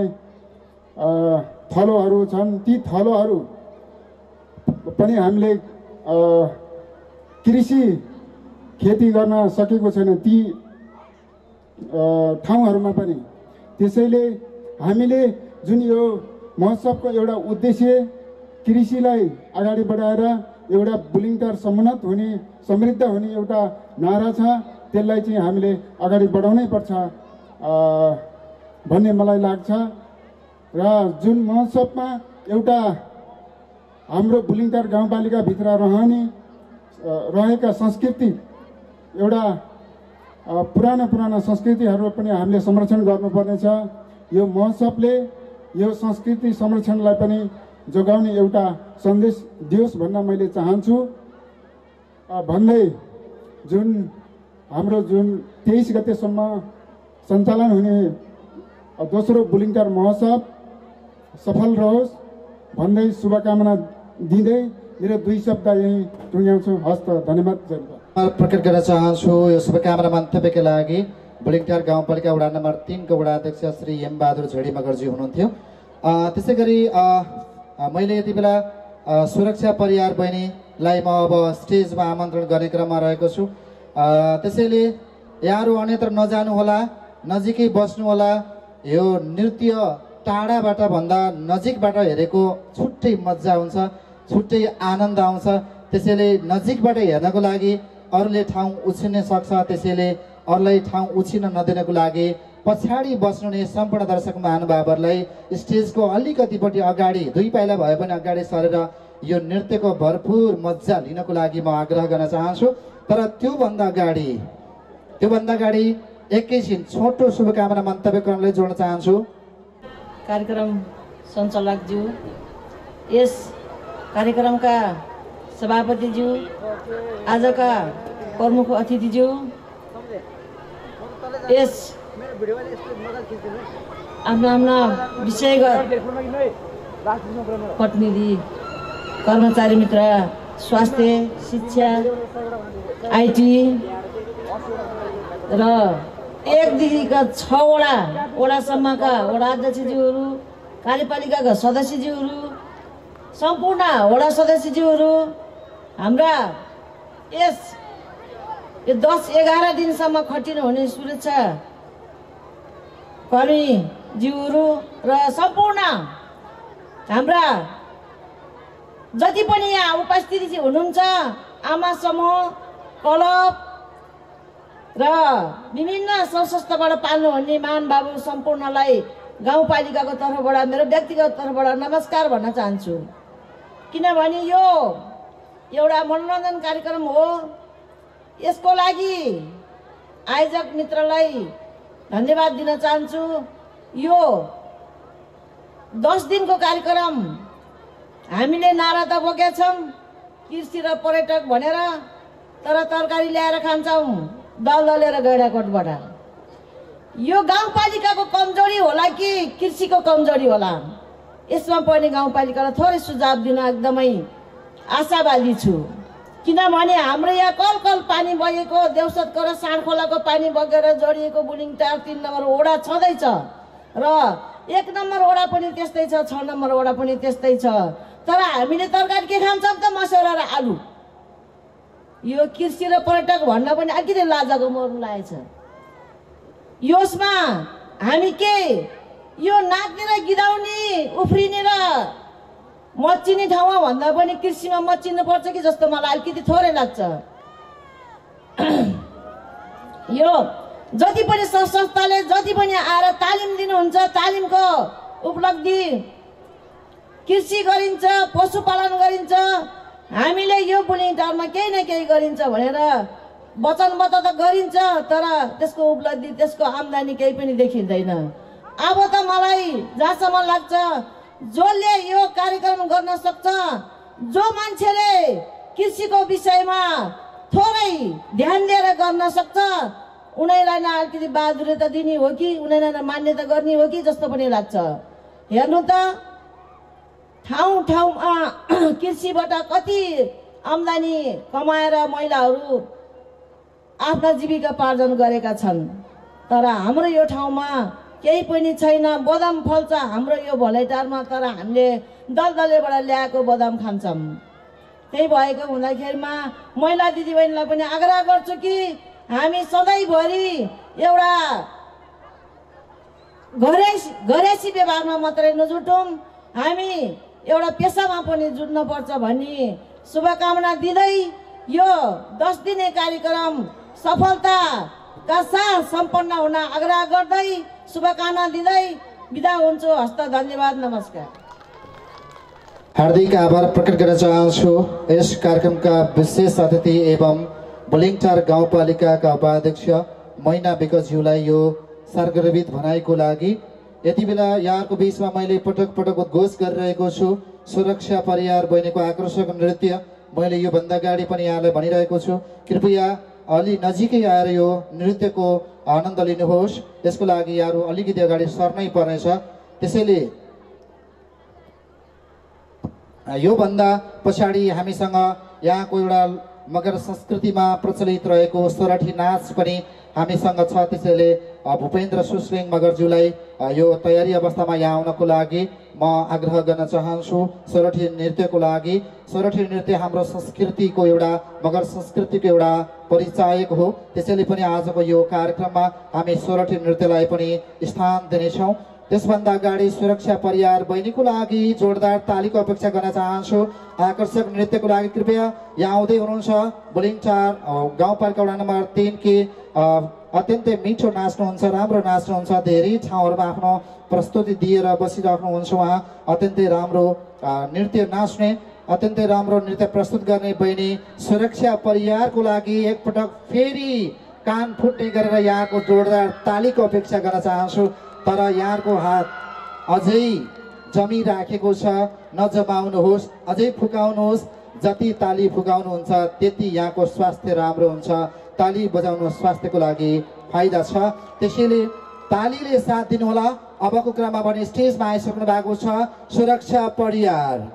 थलोहरु छन्। ती थलोहरु पनि हामीले कृषि खेती गर्न सकेको छैन ती ठाउँहरुमा पनि। त्यसैले हामीले जुन यो महोत्सवको एउटा उद्देश्य कृषिलाई अगाडि बढाएर एउटा बुलिङतार समुन्नत हुने समृद्ध हुने एउटा नारा छ। त्यसलाई चाहिँ हामीले अगाडि बढाउनै पर्छ भन्ने मलाई लाग्छ र जुन महोत्सवमा एउटा हाम्रो बुलिङतार गाउँपालिका भित्र रहने रहेका संस्कृति एउटा पुराना पुराना संस्कृतिहरु पनि हामीले संरक्षण गर्नुपर्ने छ। यो महोत्सवले यो संस्कृति संरक्षणलाई पनि जोगाउने एउटा सन्देश दियोस् भन्न मैले चाहन्छु भन्दै जुन हाम्रो जुन तेइस गते सम्म सञ्चालन हुने दोस्रो बुलिङतार महोत्सव सफल रहोस् भन्दै शुभकामना दिँदै मेरो दुई शब्द यही टुङ्ग्याउँछु। हस्त धन्यवाद प्रकट गर्न चाहन्छु यो शुभकामना मन्तव्यका लागि। बुलिङतार गाउँपालिका वडा नम्बर तीन को वडा अध्यक्ष श्री एम बहादुर झडी मगर्जी हुनुहुन्थ्यो। त्यसैगरी मैले यति बेला सुरक्षा परिवार बहिनीलाई म अब स्टेजमा आमन्त्रण गर्ने क्रममा रहेको छु। त्यसैले यहाँहरु अन्यत्र नजानु होला, नजिकै बस्नु होला। यो नृत्य टाढाबाट भन्दा नजिकबाट हेरेको छुट्टै मज्जा हुन्छ, छुट्टै आनन्द आउँछ। त्यसैले नजिकबाट हेर्नको लागि अरूले ठाउँ उछिन्न सक्छ, त्यसैले अरूलाई ठाउँ उछिन्न नदिनको लागि पछाडी बस्नुने सम्पूर्ण दर्शक महानुभावहरुलाई स्टेजको अलिकतिपटि अगाडि दुई पाइला भए पनि अगाडि सरेर यो नृत्यको भरपूर मज्जा लिनको लागि म आग्रह गर्न चाहन्छु। तर त्यो भन्दा अगाडि त्यो भन्दा अगाडि एकैछिन छोटो शुभकामना मन्तव्यक्रमले जोड्न चाहन्छु। कार्यक्रम सञ्चालक ज्यू, यस कार्यक्रमका सभापति ज्यू, आजका प्रमुख अतिथि ज्यू, यस आफ्ना आफ्ना विषयगत प्रतिनिधि कर्मचारी मित्र, स्वास्थ्य, शिक्षा, आईटी र एकदेखिका छवटा वडासम्मका वडा अध्यक्षज्यूहरू, कार्यपालिकाका सदस्यज्यूहरू, सम्पूर्ण वडा सदस्यज्यूहरू, हाम्रा यस यो दस एघार दिनसम्म खटिनु हुने सुरक्षा कर्मीज्यूहरू र सम्पूर्ण हाम्रा जति पनि यहाँ उपस्थित हुनुहुन्छ आमा समूह, क्लब र विभिन्न संस्थाबाट पाल्नुहुने महानुभावहरू सम्पूर्णलाई गाउँपालिकाको तर्फबाट मेरो व्यक्तिगत तर्फबाट नमस्कार भन्न चाहन्छु। किनभने यो एउटा मनोरञ्जन कार्यक्रम हो। यसको लागि आयोजक मित्रलाई धन्यवाद दिन चाहन्छु। यो दस दिनको कार्यक्रम हामीले नारा त बोकेका छौं कृषि र पर्यटक भनेर, तर तरकारी ल्याएर खान्छौं दलदलेर गैराकोटबाट। यो गाउँपालिकाको कमजोरी होला कि कृषिको कमजोरी होला, यसमा पनि गाउँपालिकालाई थोरै सुझाव दिन एकदमै आशावादी छु। किनभने हाम्रो यहाँ कल कल पानी बगेको देउसदको र साँडखोलाको पानी बगेर जोडिएको बुलिङटार तीन नम्बर वडा छँदैछ र एक नम्बर वडा पनि त्यस्तै छ, छ नम्बर वडा पनि त्यस्तै छ। तर हामीले तरकारी के खान्छौँ त मसौरा र आलु। यो कृषि र पर्यटक भन्न पनि अलिकति लाजको मर्नु लागेछ। यसमा हामी के यो नाच्ने र गिराउने उफ्रिने र मच्चिने ठाउँमा भन्दा पनि कृषिमा मच्चिनु पर्छ कि जस्तो मलाई अलिकति थोरै लाग्छ। यो जति पनि संस्थाले जति पनि आएर तालिम दिनुहुन्छ, तालिमको उपलब्धि कृषि गरिन्छ, पशुपालन गरिन्छ, हामीले यो बुलिङटारमा केही न केही गरिन्छ भनेर वचनबद्ध त गरिन्छ, तर त्यसको उपलब्धि त्यसको आम्दानी केही पनि देखिँदैन। अब त मलाई जहाँसम्म लाग्छ जसले यो कार्यक्रम गर्न सक्छ, जो मान्छेले कृषिको विषयमा थोरै ध्यान दिएर गर्न सक्छ, उनीलाई नै अलिकति बहादुरता दिने हो कि उनीलाई नै मान्यता गर्ने हो कि जस्तो पनि लाग्छ। हेर्नु त ठाउँ ठाउँमा कृषिबाट कति आम्दानी कमाएर महिलाहरू आफ्ना जीविकोपार्जन गरेका छन्। तर हाम्रो यो ठाउँमा केही पनि छैन, बदाम फल्छ हाम्रो यो भलाइटारमा, तर हामीले दलदलेबाट ल्याएको बदाम खान्छौं। त्यही भएको हुँदाखेरिमा महिला दिदीबहिनीलाई पनि आग्रह गर्छु कि हामी सधैँभरि एउटा घरेस घरेसी व्यवहारमा मात्रै नजुटौं, हामी एउटा पेशामा पनि जुट्नुपर्छ भन्ने शुभकामना दिँदै यो दस दिने कार्यक्रम सफलता का साथ सम्पन्न हुन आग्रह गर्दै शुभकामना दिँदै बिदा हुन्छु। हस्त धन्यवाद, नमस्कार। हार्दिक आभार प्रकट गर्न चाहन्छु यस कार्यक्रमका विशेष अतिथि एवं बुलिङटार गाउँपालिकाका उपाध्यक्ष मैना बेकज्यूलाई यो सारगर्भित भनाइको लागि। यति बेला यहाँको बीचमा मैले पटक पटक उद्घोष गरिरहेको छु सुरक्षा परिवार बहिनीको आकर्षक नृत्य, मैले यो भन्दा अगाडि पनि यहाँलाई भनिरहेको छु कृपया अलि नजिकै आएर यो नृत्यको आनन्द लिनुहोस्। यसको लागि यहाँहरू अलिकति अगाडि सर्नै पर्नेछ, त्यसैले यो भन्दा पछाडि हामीसँग यहाँको एउटा मगर संस्कृतिमा प्रचलित रहेको सोराठी नाच पनि हामीसँग छ। त्यसैले भूपेन्द्र सुस्लिङ मगरज्यूलाई यो तयारी अवस्थामा यहाँ आउनको लागि म आग्रह गर्न चाहन्छु। सोराठी नृत्यको लागि, सोराठी नृत्य हाम्रो संस्कृतिको एउटा मगर संस्कृतिको एउटा परिचायक हो, त्यसैले पनि आजको यो कार्यक्रममा हामी सोराठी नृत्यलाई पनि स्थान दिनेछौँ। त्यसभन्दा अगाडि सुरक्षा परिवार बहिनीको लागि जोरदार तालीको अपेक्षा गर्न चाहन्छु। आकर्षक नृत्यको लागि कृपया यहाँ आउँदै हुनुहुन्छ बुलिङटार गाउँपालिका वडा नम्बर तीन के अत्यन्तै मिठो नाच्नुहुन्छ, राम्रो नाच्नुहुन्छ, धेरै ठाउँहरूमा आफ्नो प्रस्तुति दिएर बसिराख्नुहुन्छ। उहाँ अत्यन्तै राम्रो नृत्य नाच्ने, अत्यन्तै राम्रो नृत्य प्रस्तुत गर्ने बहिनी सुरक्षा परिवारको लागि एकपटक फेरि कान फुट्ने गरेर यहाँको जोरदार तालीको अपेक्षा गर्न चाहन्छु। तर यहाँको हात अझै जमिराखेको छ, नजमाउनुहोस्, अझै फुकाउनुहोस्, जति ताली फुकाउनुहुन्छ त्यति यहाँको स्वास्थ्य राम्रो हुन्छ। ताली बजाउनु स्वास्थ्यको लागि फाइदा छ, त्यसैले तालीले साथ दिनुहोला। अबको क्रममा पनि स्टेजमा आइसक्नु भएको छ सुरक्षा परिवार।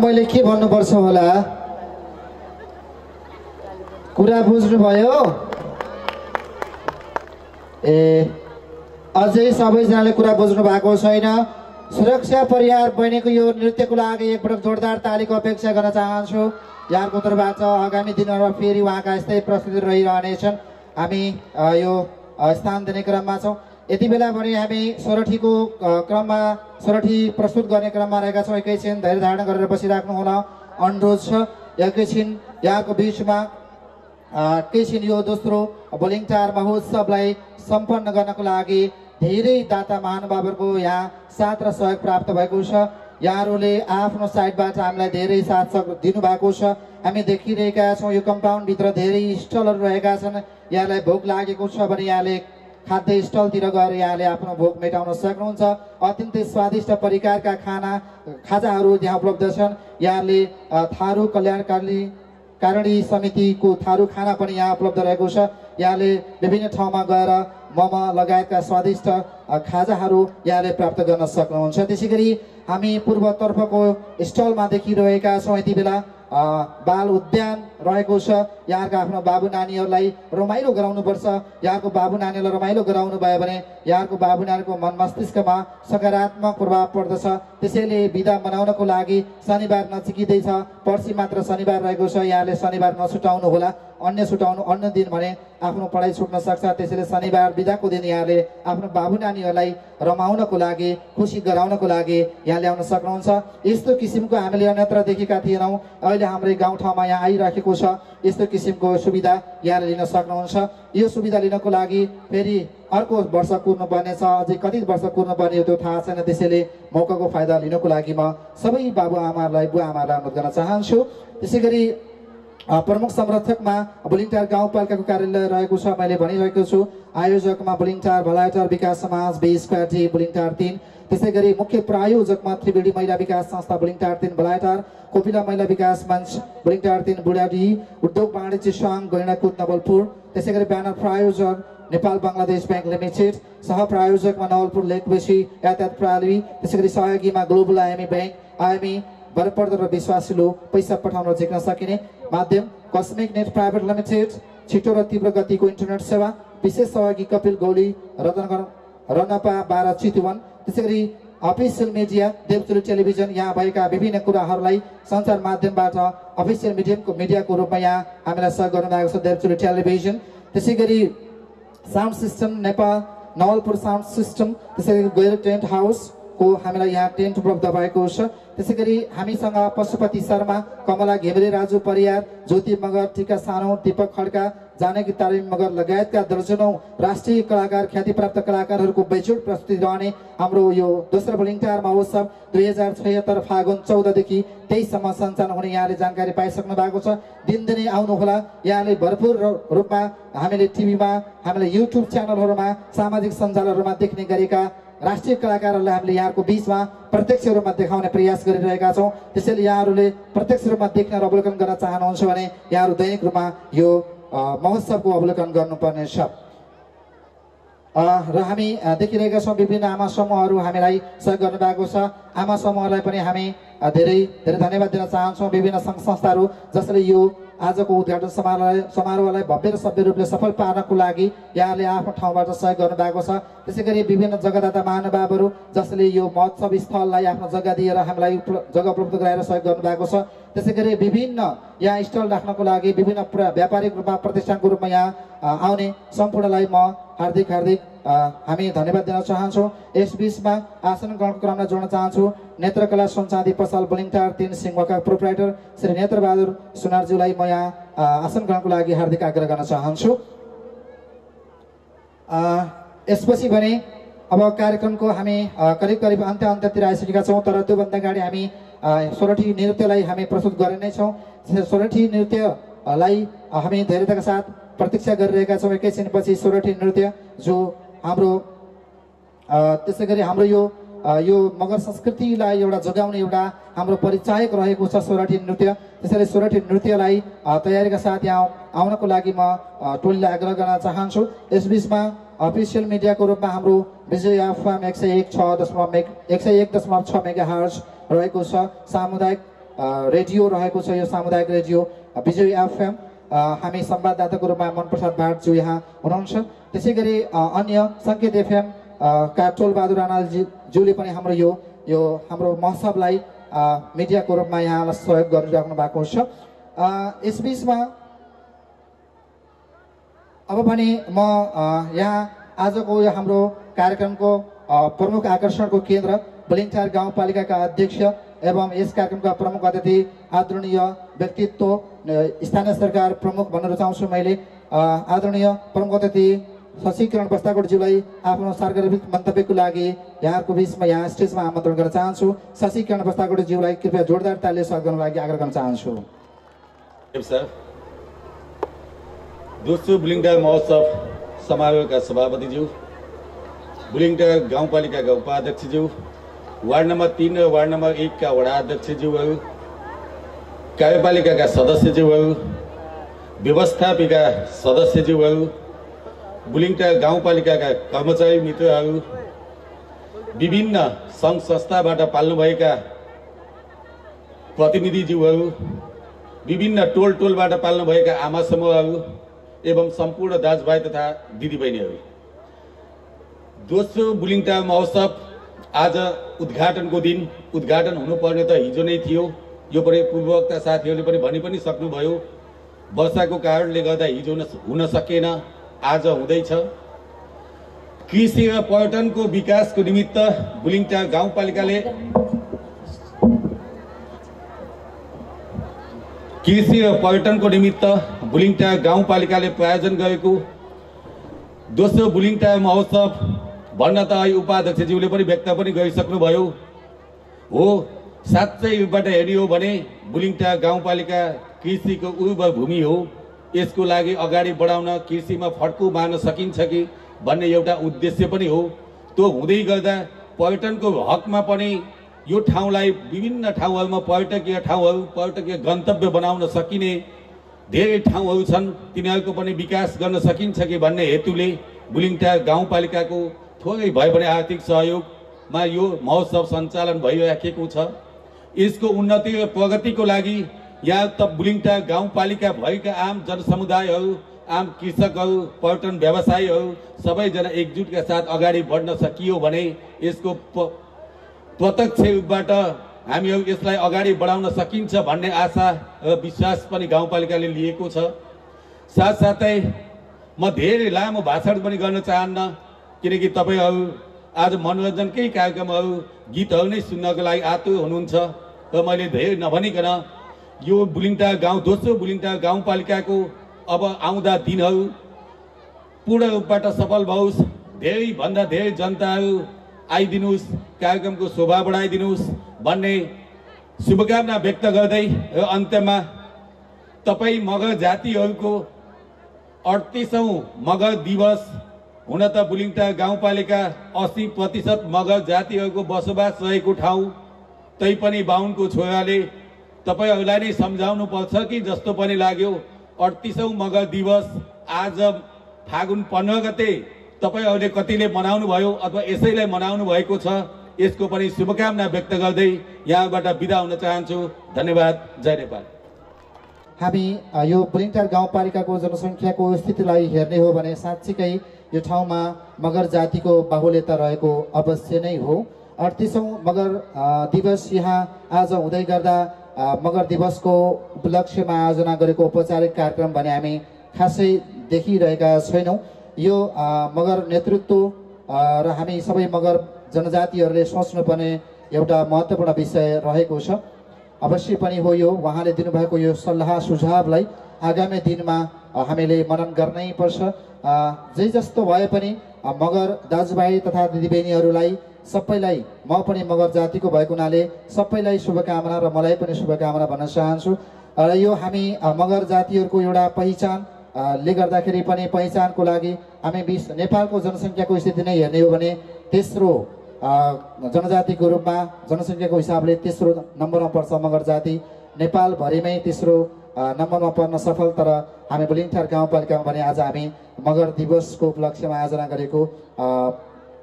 मैले के भन्नुपर्छ होला कुरा बुझ्नु भयो ए अझै सबैजनाले कुरा बुझ्नु भएको छैन सुरक्षा परिवार बनेको यो नृत्यको लागि एक पटक जोरदार तालीको अपेक्षा गर्न चाहन्छु यहाँको तर्फबाट आगामी दिनहरुमा फेरि वहाँका यस्तै प्रस्तुति रहिरहनेछन् हामी यो स्थान दिने क्रममा छौं यति बेला पनि हामी सोरठीको क्रममा सोरठी प्रस्तुत गर्ने क्रममा रहेका छौं एकैछिन धैर्य धारण गरेर बसिराख्नु होला अनुरोध छ एकैछिन यहाँको बीचमा एकैछिन यो दोस्रो बुलिङटार महोत्सवलाई सम्पन्न गर्नको लागि धेरै दाता महानुभावहरुको यहाँ साथ र सहयोग प्राप्त भएको छ यहाँहरुले आफ्नो साइडबाट हामीलाई धेरै साथ दिनु भएको छ हामी देखिरहेका छौं यो कम्पाउन्ड भित्र धेरै स्टलहरु रहेका छन् यहाँलाई भोक लागेको छ भने यहाँले खाद्य स्टलतिर गएर यहाँले आफ्नो भोक मेटाउन सक्नुहुन्छ अत्यन्तै स्वादिष्ट परिकारका खाना खाजाहरू यहाँ उपलब्ध छन् यहाँले थारू कल्याणकारी कारणी समितिको थारू खाना पनि यहाँ उपलब्ध रहेको छ यहाँले विभिन्न ठाउँमा गएर मोमो लगायतका स्वादिष्ट खाजाहरू यहाँले प्राप्त गर्न सक्नुहुन्छ त्यसैगरी हामी पूर्वतर्फको स्टलमा देखिरहेका छौं यति बेला बाल उद्यान रहेको छ यहाँका आफ्नो बाबु नानीहरुलाई रमाइलो गराउनु पर्छ यहाँको बाबु नानीहरुलाई रमाइलो गराउनु भयो भने यहाँको बाबु नानीको मन मस्तिष्कमा सकारात्मक प्रभाव पर्दछ त्यसैले बिदा मनाउनको लागि शनिबार नचिकिदै छ पर्सी मात्र शनिबार रहेको छ यहाँले शनिबार नछुटाउनु होला अन्य छुटाउनु अन्य दिन भने आफ्नो पढाइ छुट्न सक्छ त्यसैले शनिबार बिदाको दिन यहाँले आफ्नो बाबु नानीहरुलाई रमाउनको लागि खुशी गराउनको लागि यहाँ ल्याउन सक्नुहुन्छ यस्तो किसिमको हामीले अन्यत्र देखेका थिएनौ अहिले हाम्रो गाउँ ठाउँमा यहाँ आइराखेको छ यस्तो किसिमको सुविधा यहाँ लिन सक्नुहुन्छ यो सुविधा लिनको लागि फेरि अर्को वर्ष कुर्नु पर्ने छ अझै कति वर्ष कुर्नु पर्ने हो त्यो थाहा छैन त्यसैले मौकाको फाइदा लिनको लागि म सबै बाबुआमाहरुलाई बुवाआमाहरुलाई अनुरोध गर्न चाहन्छु त्यसैगरी प्रमुख संरक्षकमा बुलिङटार गाउँपालिकाको कार्यालय रहेको छ मैले भनिरहेको छु आयोजकमा बुलिङटार भलाइटार विकास समाज बेस पार्टी बुलिङटार तीन त्यसैगरी मुख्य प्रायोजकमा त्रिवेणी महिला विकास संस्था बुलिङटार तीन भलाइटार कोपिला महिला विकास मञ्च बुलिङटार तीन बुढाडी उद्योग वाणिज्य संघ गैनाकुद नवलपुर त्यसैगरी ब्यानर प्रायोजक नेपाल बंगलादेश बैंक लिमिटेड सह प्रायोजकमा नवलपुर लेकबेसी यातायात प्रणाली त्यसैगरी सहयोगीमा ग्लोबल आईएमई बैंक आईएमई भरपर्दो र विश्वासिलो पैसा पठाउन झिक्न सकिने माध्यम कस्मिक नेट प्राइवेट लिमिटेड छिटो र तीव्र गतिको इन्टरनेट सेवा विशेष सहयोगी कपिल गौली रतनगर रनपा बाह्र चितवन त्यसैगरी अफिसियल मिडिया देवचुली टेलिभिजन यहाँ भएका विभिन्न कुराहरूलाई सञ्चार माध्यमबाट अफिसियल मिडियाको मिडियाको रूपमा यहाँ हामीलाई सहयोग गर्नु भएको छ देवचुली टेलिभिजन त्यसैगरी sound system Nepal Nawalpur sound system त्यसैगरी गोयल टेन्ट हाउस को हामीलाई यहाँ टेन्ट उपलब्ध भएको छ त्यसैगरी हामीसँग पशुपति शर्मा कमला घेमरे राजु परियार ज्योति मगर टीका सानो दीपक खड्का जानकी तारिम मगर लगायतका दर्जनौ राष्ट्रिय कलाकार ख्यातिप्राप्त कलाकारहरुको बेजोड प्रस्तुति रहने हाम्रो यो दोस्रो बुलिङटार महोत्सव दुई हजार छयहत्तर फागुन चौध देखि तेइस सम्म सञ्चालन हुने यहाँले जानकारी पाइसक्नु भएको छ दिनदिनै आउनु होला यहाँले भरपूर रूपमा हामीले टिभीमा हामीले युट्युब च्यानलहरुमा सामाजिक सञ्जालहरुमा देख्ने गरेका राष्ट्रिय कलाकारहरुलाई हामीले यहाँको बीचमा प्रत्यक्ष रूपमा देखाउने प्रयास गरिरहेका छौं त्यसैले यहाँहरुले प्रत्यक्ष रूपमा देख्न र अवलोकन गर्न चाहनुहुन्छ भने यहाँहरु दैनिक रूपमा यो महोत्सवको अवलोकन गर्नुपर्ने छ र हामी देखिरहेका छौं विभिन्न आमा समूहहरु हामीलाई सहयोग गर्नु भएको छ आमा समूहलाई पनि हामी धेरै धेरै धन्यवाद दिन चाहन्छौं विभिन्न संघ संस्थाहरु जसले यो आजको उद्घाटन समारोह समारोहलाई भव्य र सभ्य रूपले सफल पार्नको लागि यहाँले आफ्नो ठाउँबाट सहयोग गर्नुभएको छ। त्यसैगरी विभिन्न जग्गादाता महानुभावहरु जसले यो महोत्सव स्थललाई आफ्नो जग्गा दिएर हामीलाई जग्गा उपलब्ध गराएर सहयोग गर्नुभएको छ। त्यसैगरी विभिन्न यहाँ स्थल राख्नको लागि विभिन्न व्यापारिक रूपमा प्रतिष्ठानको रूपमा यहाँ आउने सम्पूर्णलाई म हार्दिक हार्दिक हामी धन्यवाद दिन चाहन्छु। यस बीचमा आसन ग्रहणको क्रममा जोड्न चाहन्छु नेत्रकला संचादी पसल बुलिङटार तीन सिंहवाका प्रोप्राइटर श्री नेत्रबहादुर सुनारज्यूलाई म यहाँ आसन ग्रहणको लागि हार्दिक आग्रह गर्न चाहन्छु। यसपछि भने अब कार्यक्रमको हामी करिब करिब अन्त्य अन्त्यतिर आइसकेका छौं, तर त्यो भन्दा अगाडि हामी सोरठी नृत्यलाई हामी प्रस्तुत गरे नै छौं। सोरठी नृत्यलाई हामी धैर्यताका साथ प्रतीक्षा गरिरहेका छौं। एकैछिनपछि सोरठी नृत्य जो हाम्रो त्यसैगरी हाम्रो यो यो मगर संस्कृतिलाई एउटा जगाउने एउटा हाम्रो परिचायक रहेको छ सोरठी नृत्य। त्यसैले सोरठी नृत्यलाई तयारीका साथ यहाँ आउनको लागि म टोलीलाई आग्रह गर्न चाहन्छु। यस बीचमा अफिसियल मिडियाको रूपमा हाम्रो विजय एफएम एक सय एक दशमलव छ मेगाहर्ज रहेको छ। सामुदायिक रेडियो रहेको छ यो सामुदायिक रेडियो विजय एफएम। हामी संवाददाताको रूपमा मनप्रसाद भाटज्यू यहाँ हुनुहुन्छ। त्यसैगरी अन्य संकेत एफएम का टोलबहादुर राणालजी ज्यूले पनि हाम्रो यो यो हाम्रो महोत्सवलाई मिडियाको रूपमा यहाँ सहयोग गरिराख्नु भएको छ। यसबीचमा अब भने म यहाँ आजको यो हाम्रो कार्यक्रमको प्रमुख आकर्षणको केन्द्र बुलिङटार गाउँपालिकाका अध्यक्ष एवं यस कार्यक्रमका प्रमुख अतिथि आदरणीय व्यक्तित्व स्थानीय सरकार प्रमुख भन्न रुचाउँछु मैले आदरणीय प्रमुख अतिथि शशिकिरण बस्ताकोटज्यूलाई आफ्नो सार्वजनिक मन्तव्यको लागि यहाँको बीचमा यहाँ स्टेजमा आमन्त्रण गर्न चाहन्छु। शशिकिरण बस्ताकोटज्यूलाई कृपया जोरदार तालीले स्वागत गर्न लागि आग्रह गर्न चाहन्छु। दोस्रो बुलिङटार महोत्सव समारोहका सभापतिज्यू, बुलिङटार गाउँपालिकाका उपाध्यक्षज्यू, वार्ड नंबर तीन र वार्ड नंबर एक का वडा अध्यक्षज्यूहरू, कार्यपालिकाका सदस्यज्यूहरू, व्यवस्थापिका सदस्यज्यूहरू, बुलिङटार गाउँपालिकाका कर्मचारी मित्रहरू, विभिन्न संघ संस्थाबाट पाल्नुभएका प्रतिनिधिज्यूहरू, विभिन्न टोल टोलबाट पाल्नुभएका आमा समूहहरू एवं सम्पूर्ण दाजुभाइ तथा दिदीबहिनीहरू। दोस्रो बुलिङटार महोत्सव आज उद्घाटन को दिन उद्घाटन हुनुपर्ने त हिजो नै थियो। यो पनि पूर्ववक्ता साथीहरूले पनि भनि पनि सक्नुभयो, वर्षाको कारणले गर्दा हिजो हुन सकेन, आज हुँदैछ। कृषि र पर्यटनको विकासको निमित्त बुलिङटार गाउँपालिकाले कृषि र पर्यटनको निमित्त बुलिङटार गाउँपालिकाले प्रायोजन गरेको दोस्रो बुलिङटार महोत्सव भन्न त अहिले उपाध्यक्षज्यूले पनि व्यक्त पनि गरिसक्नुभयो हो। साँच्चैबाट हेरियो भने बुलिङटार गाउँपालिका कृषिको उर्वर भूमि हो। यसको लागि अगाडि बढाउन कृषिमा फड्को मार्न सकिन्छ कि भन्ने एउटा उद्देश्य पनि हो। त्यो हुँदै गर्दा पर्यटनको हकमा पनि यो ठाउँलाई विभिन्न ठाउँहरूमा पर्यटकीय ठाउँहरू पर्यटकीय गन्तव्य बनाउन सकिने धेरै ठाउँहरू छन्, तिनीहरूको पनि विकास गर्न सकिन्छ कि भन्ने हेतुले बुलिङटार गाउँपालिकाको थोरै भए पनि आर्थिक सहयोगमा यो महोत्सव सञ्चालन भइरहेको छ। यसको उन्नति र प्रगतिको लागि यहाँ त बुलिङटार गाउँपालिका भएका आम जनसमुदायहरू, आम कृषकहरू, पर्यटन व्यवसायीहरू सबैजना एकजुटका साथ अगाडि बढ्न सकियो भने यसको प्रत्यक्ष रूपबाट हामीहरू यसलाई अगाडि बढाउन सकिन्छ भन्ने आशा र विश्वास पनि गाउँपालिकाले लिएको छ। साथसाथै म धेरै लामो भाषण पनि गर्न चाहन्न, किनकि तपाईहरू आज मनोरञ्जनकै कार्यक्रमहरू गीतहरू नै सुन्नको लागि आतुर हुनुहुन्छ र मैले धेरै नभनिकन यो बुलिङटार गाउँ दोस्रो बुलिङटार गाउँपालिकाको अब आउँदा दिनहरू पूर्ण रूपबाट सफल भओस्, धेरैभन्दा धेरै जनताहरू आइदिनुहोस्, कार्यक्रमको शोभा बढाइदिनुहोस् भन्ने शुभकामना व्यक्त गर्दै र अन्त्यमा तपाईँ मगर जातिहरूको अडतिसौँ मगर दिवस हुन त बुलिङटार गाउँपालिका अस्सी प्रतिशत मगर जातिहरूको बसोबास रहेको ठाउँ तैपनि बाहुनको छोराले तपाईहरूलाई नै सम्झाउनु पर्छ कि जस्तो पनि लाग्यो। अडतिसौँ मगर दिवस आज फागुन पन्ध्र गते तपाईहरूले कतिले मनाउनु भयो अथवा यसैलाई मनाउनु भएको छ, यसको पनि शुभकामना व्यक्त गर्दै यहाँबाट बिदा हुन चाहन्छु। धन्यवाद। जय नेपाल। हामी यो बुलिङटार गाउँपालिकाको जनसंख्याको स्थितिलाई हेर्ने हो भने साच्चै यो ठाउँमा मगर जातिको बाहुल्यता रहेको अवश्य नै हो। अठतीसौं मगर दिवस यहाँ आज हुँदै गर्दा मगर दिवसको उपलक्ष्यमा आयोजना गरेको औपचारिक कार्यक्रम भने हामी खासै देखिरहेका छैनौं। यो मगर नेतृत्व र हामी सबै मगर जनजातिहरूले सोच्नुपर्ने एउटा महत्त्वपूर्ण विषय रहेको छ। अवश्य पनि हो यो वहाँले दिनुभएको यो सल्लाह सुझावलाई आगामी दिनमा हामीले मनन गर्नै पर्छ। जे जस्तो भए पनि मगर दाजुभाइ तथा दिदीबहिनीहरूलाई सबैलाई म पनि मगर जातिको भएको हुनाले सबैलाई शुभकामना र मलाई पनि शुभकामना भन्न चाहन्छु। र यो हामी मगर जातिहरुको एउटा पहिचान ले गर्दाखेरि पनि पहिचानको लागि हामी बीस नेपालको जनसंख्याको स्थिति नै हेर्ने हो भने तेस्रो जनजातिको रूपमा जनसंख्याको हिसाबले तेस्रो नम्बरमा पर्छ मगर जाति। नेपाल भरिमै तेस्रो नम्बरमा पर्न सफल तर हामी बुलिङटार गाउँपालिकामा भने आज हामी मगर दिवसको उपलक्ष्यमा आयोजना गरेको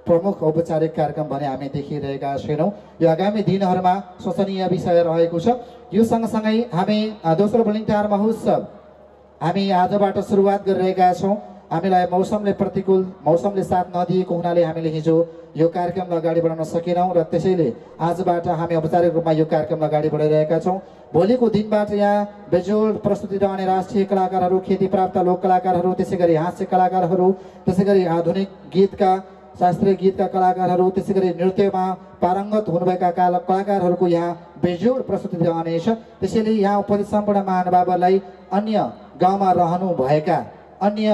प्रमुख औपचारिक कार्यक्रम भने हामी देखिरहेका छैनौं। यो आगामी दिनहरुमा सोचनीय विषय रहेको छ। यो सँगसँगै हामी दोस्रो बुलिङटार महोत्सव हामी आजबाट सुरुवात गरिरहेका छौं। हामीलाई मौसमले प्रतिकूल मौसमले साथ नदिएको हुनाले हामीले हिजो यो कार्यक्रम अगाडि बढाउन सकेनौं र त्यसैले आजबाट हामी औपचारिक रूपमा यो कार्यक्रम अगाडि बढाइरहेका छौं। भोलिको दिनबाट यहाँ बेजोड प्रस्तुति रहने राष्ट्रिय कलाकारहरू, खेती प्राप्त लोक कलाकारहरू, त्यसैगरी हास्य कलाकारहरू, त्यसैगरी आधुनिक गीतका शास्त्रीय गीतका कलाकारहरू, त्यसैगरी नृत्यमा पारंगत हुनुभएका कलाकारहरूको यहाँ बेजोड प्रस्तुति रहनेछ। त्यसैले यहाँ उपस्थित सम्पूर्ण महानुभावहरूलाई अन्य गाउँमा रहनु भएका अन्य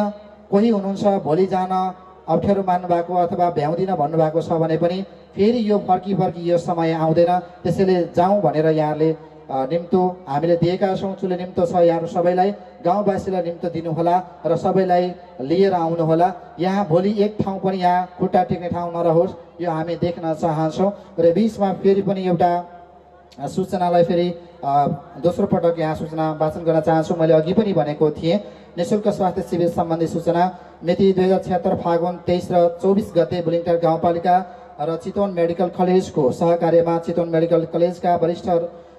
कोही हुनुहुन्छ भोलि जान अप्ठ्यारो मान्नु भएको अथवा भ्याउँदिन भन्नु भएको छ भने पनि फेरि यो फर्की फर्की यो समय आउँदैन। त्यसैले जाउँ भनेर यहाँले निम्तो हामीले दिएका छौं। चुले निम्तो छ यहाँ सबैलाई गाउँवासीलाई निम्तो दिनु होला र सबैलाई लिएर आउनु होला। यहाँ भोलि एक ठाउँ पनि यहाँ खुट्टा टेक्ने ठाउँ नरहोस् यो हामी देख्न चाहन्छौं। र बीचमा फेरि पनि एउटा सूचनालाई फेरि दोस्रो पटक यहाँ सूचना वाचन गर्न चाहन्छु। मैले अघि पनि भनेको थिएँ निःशुल्क स्वास्थ्य शिविर सम्बन्धी सूचना मिति दुई हजार छिहत्तर फागुन तेईस र चौबीस गते बुलिङटार गाउँपालिका र चितवन मेडिकल कलेजको सहकार्यमा चितवन मेडिकल कलेजका वरिष्ठ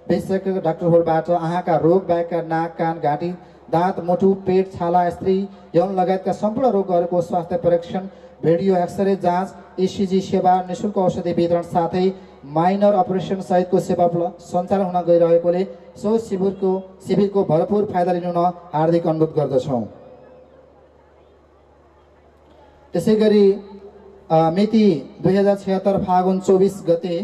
विशेषज्ञ डाक्टरहरूबाट आँखाका रोग बाहेकका नाक कान घाँटी दाँत मुटु पेट छाला स्त्री यौन लगायतका सम्पूर्ण रोगहरूको स्वास्थ्य परीक्षण भिडियो एक्सरे जाँच ईसीजी सेवा निःशुल्क औषधि वितरण साथै माइनर अपरेशन सहितको सेवा सञ्चालन हुन गइरहेकोले सो शिविरको शिविरको भरपूर फाइदा लिन हार्दिक अनुरोध गर्दछौं। त्यसैगरी मिति दुई हजार छिहत्तर फागुन चौबीस गते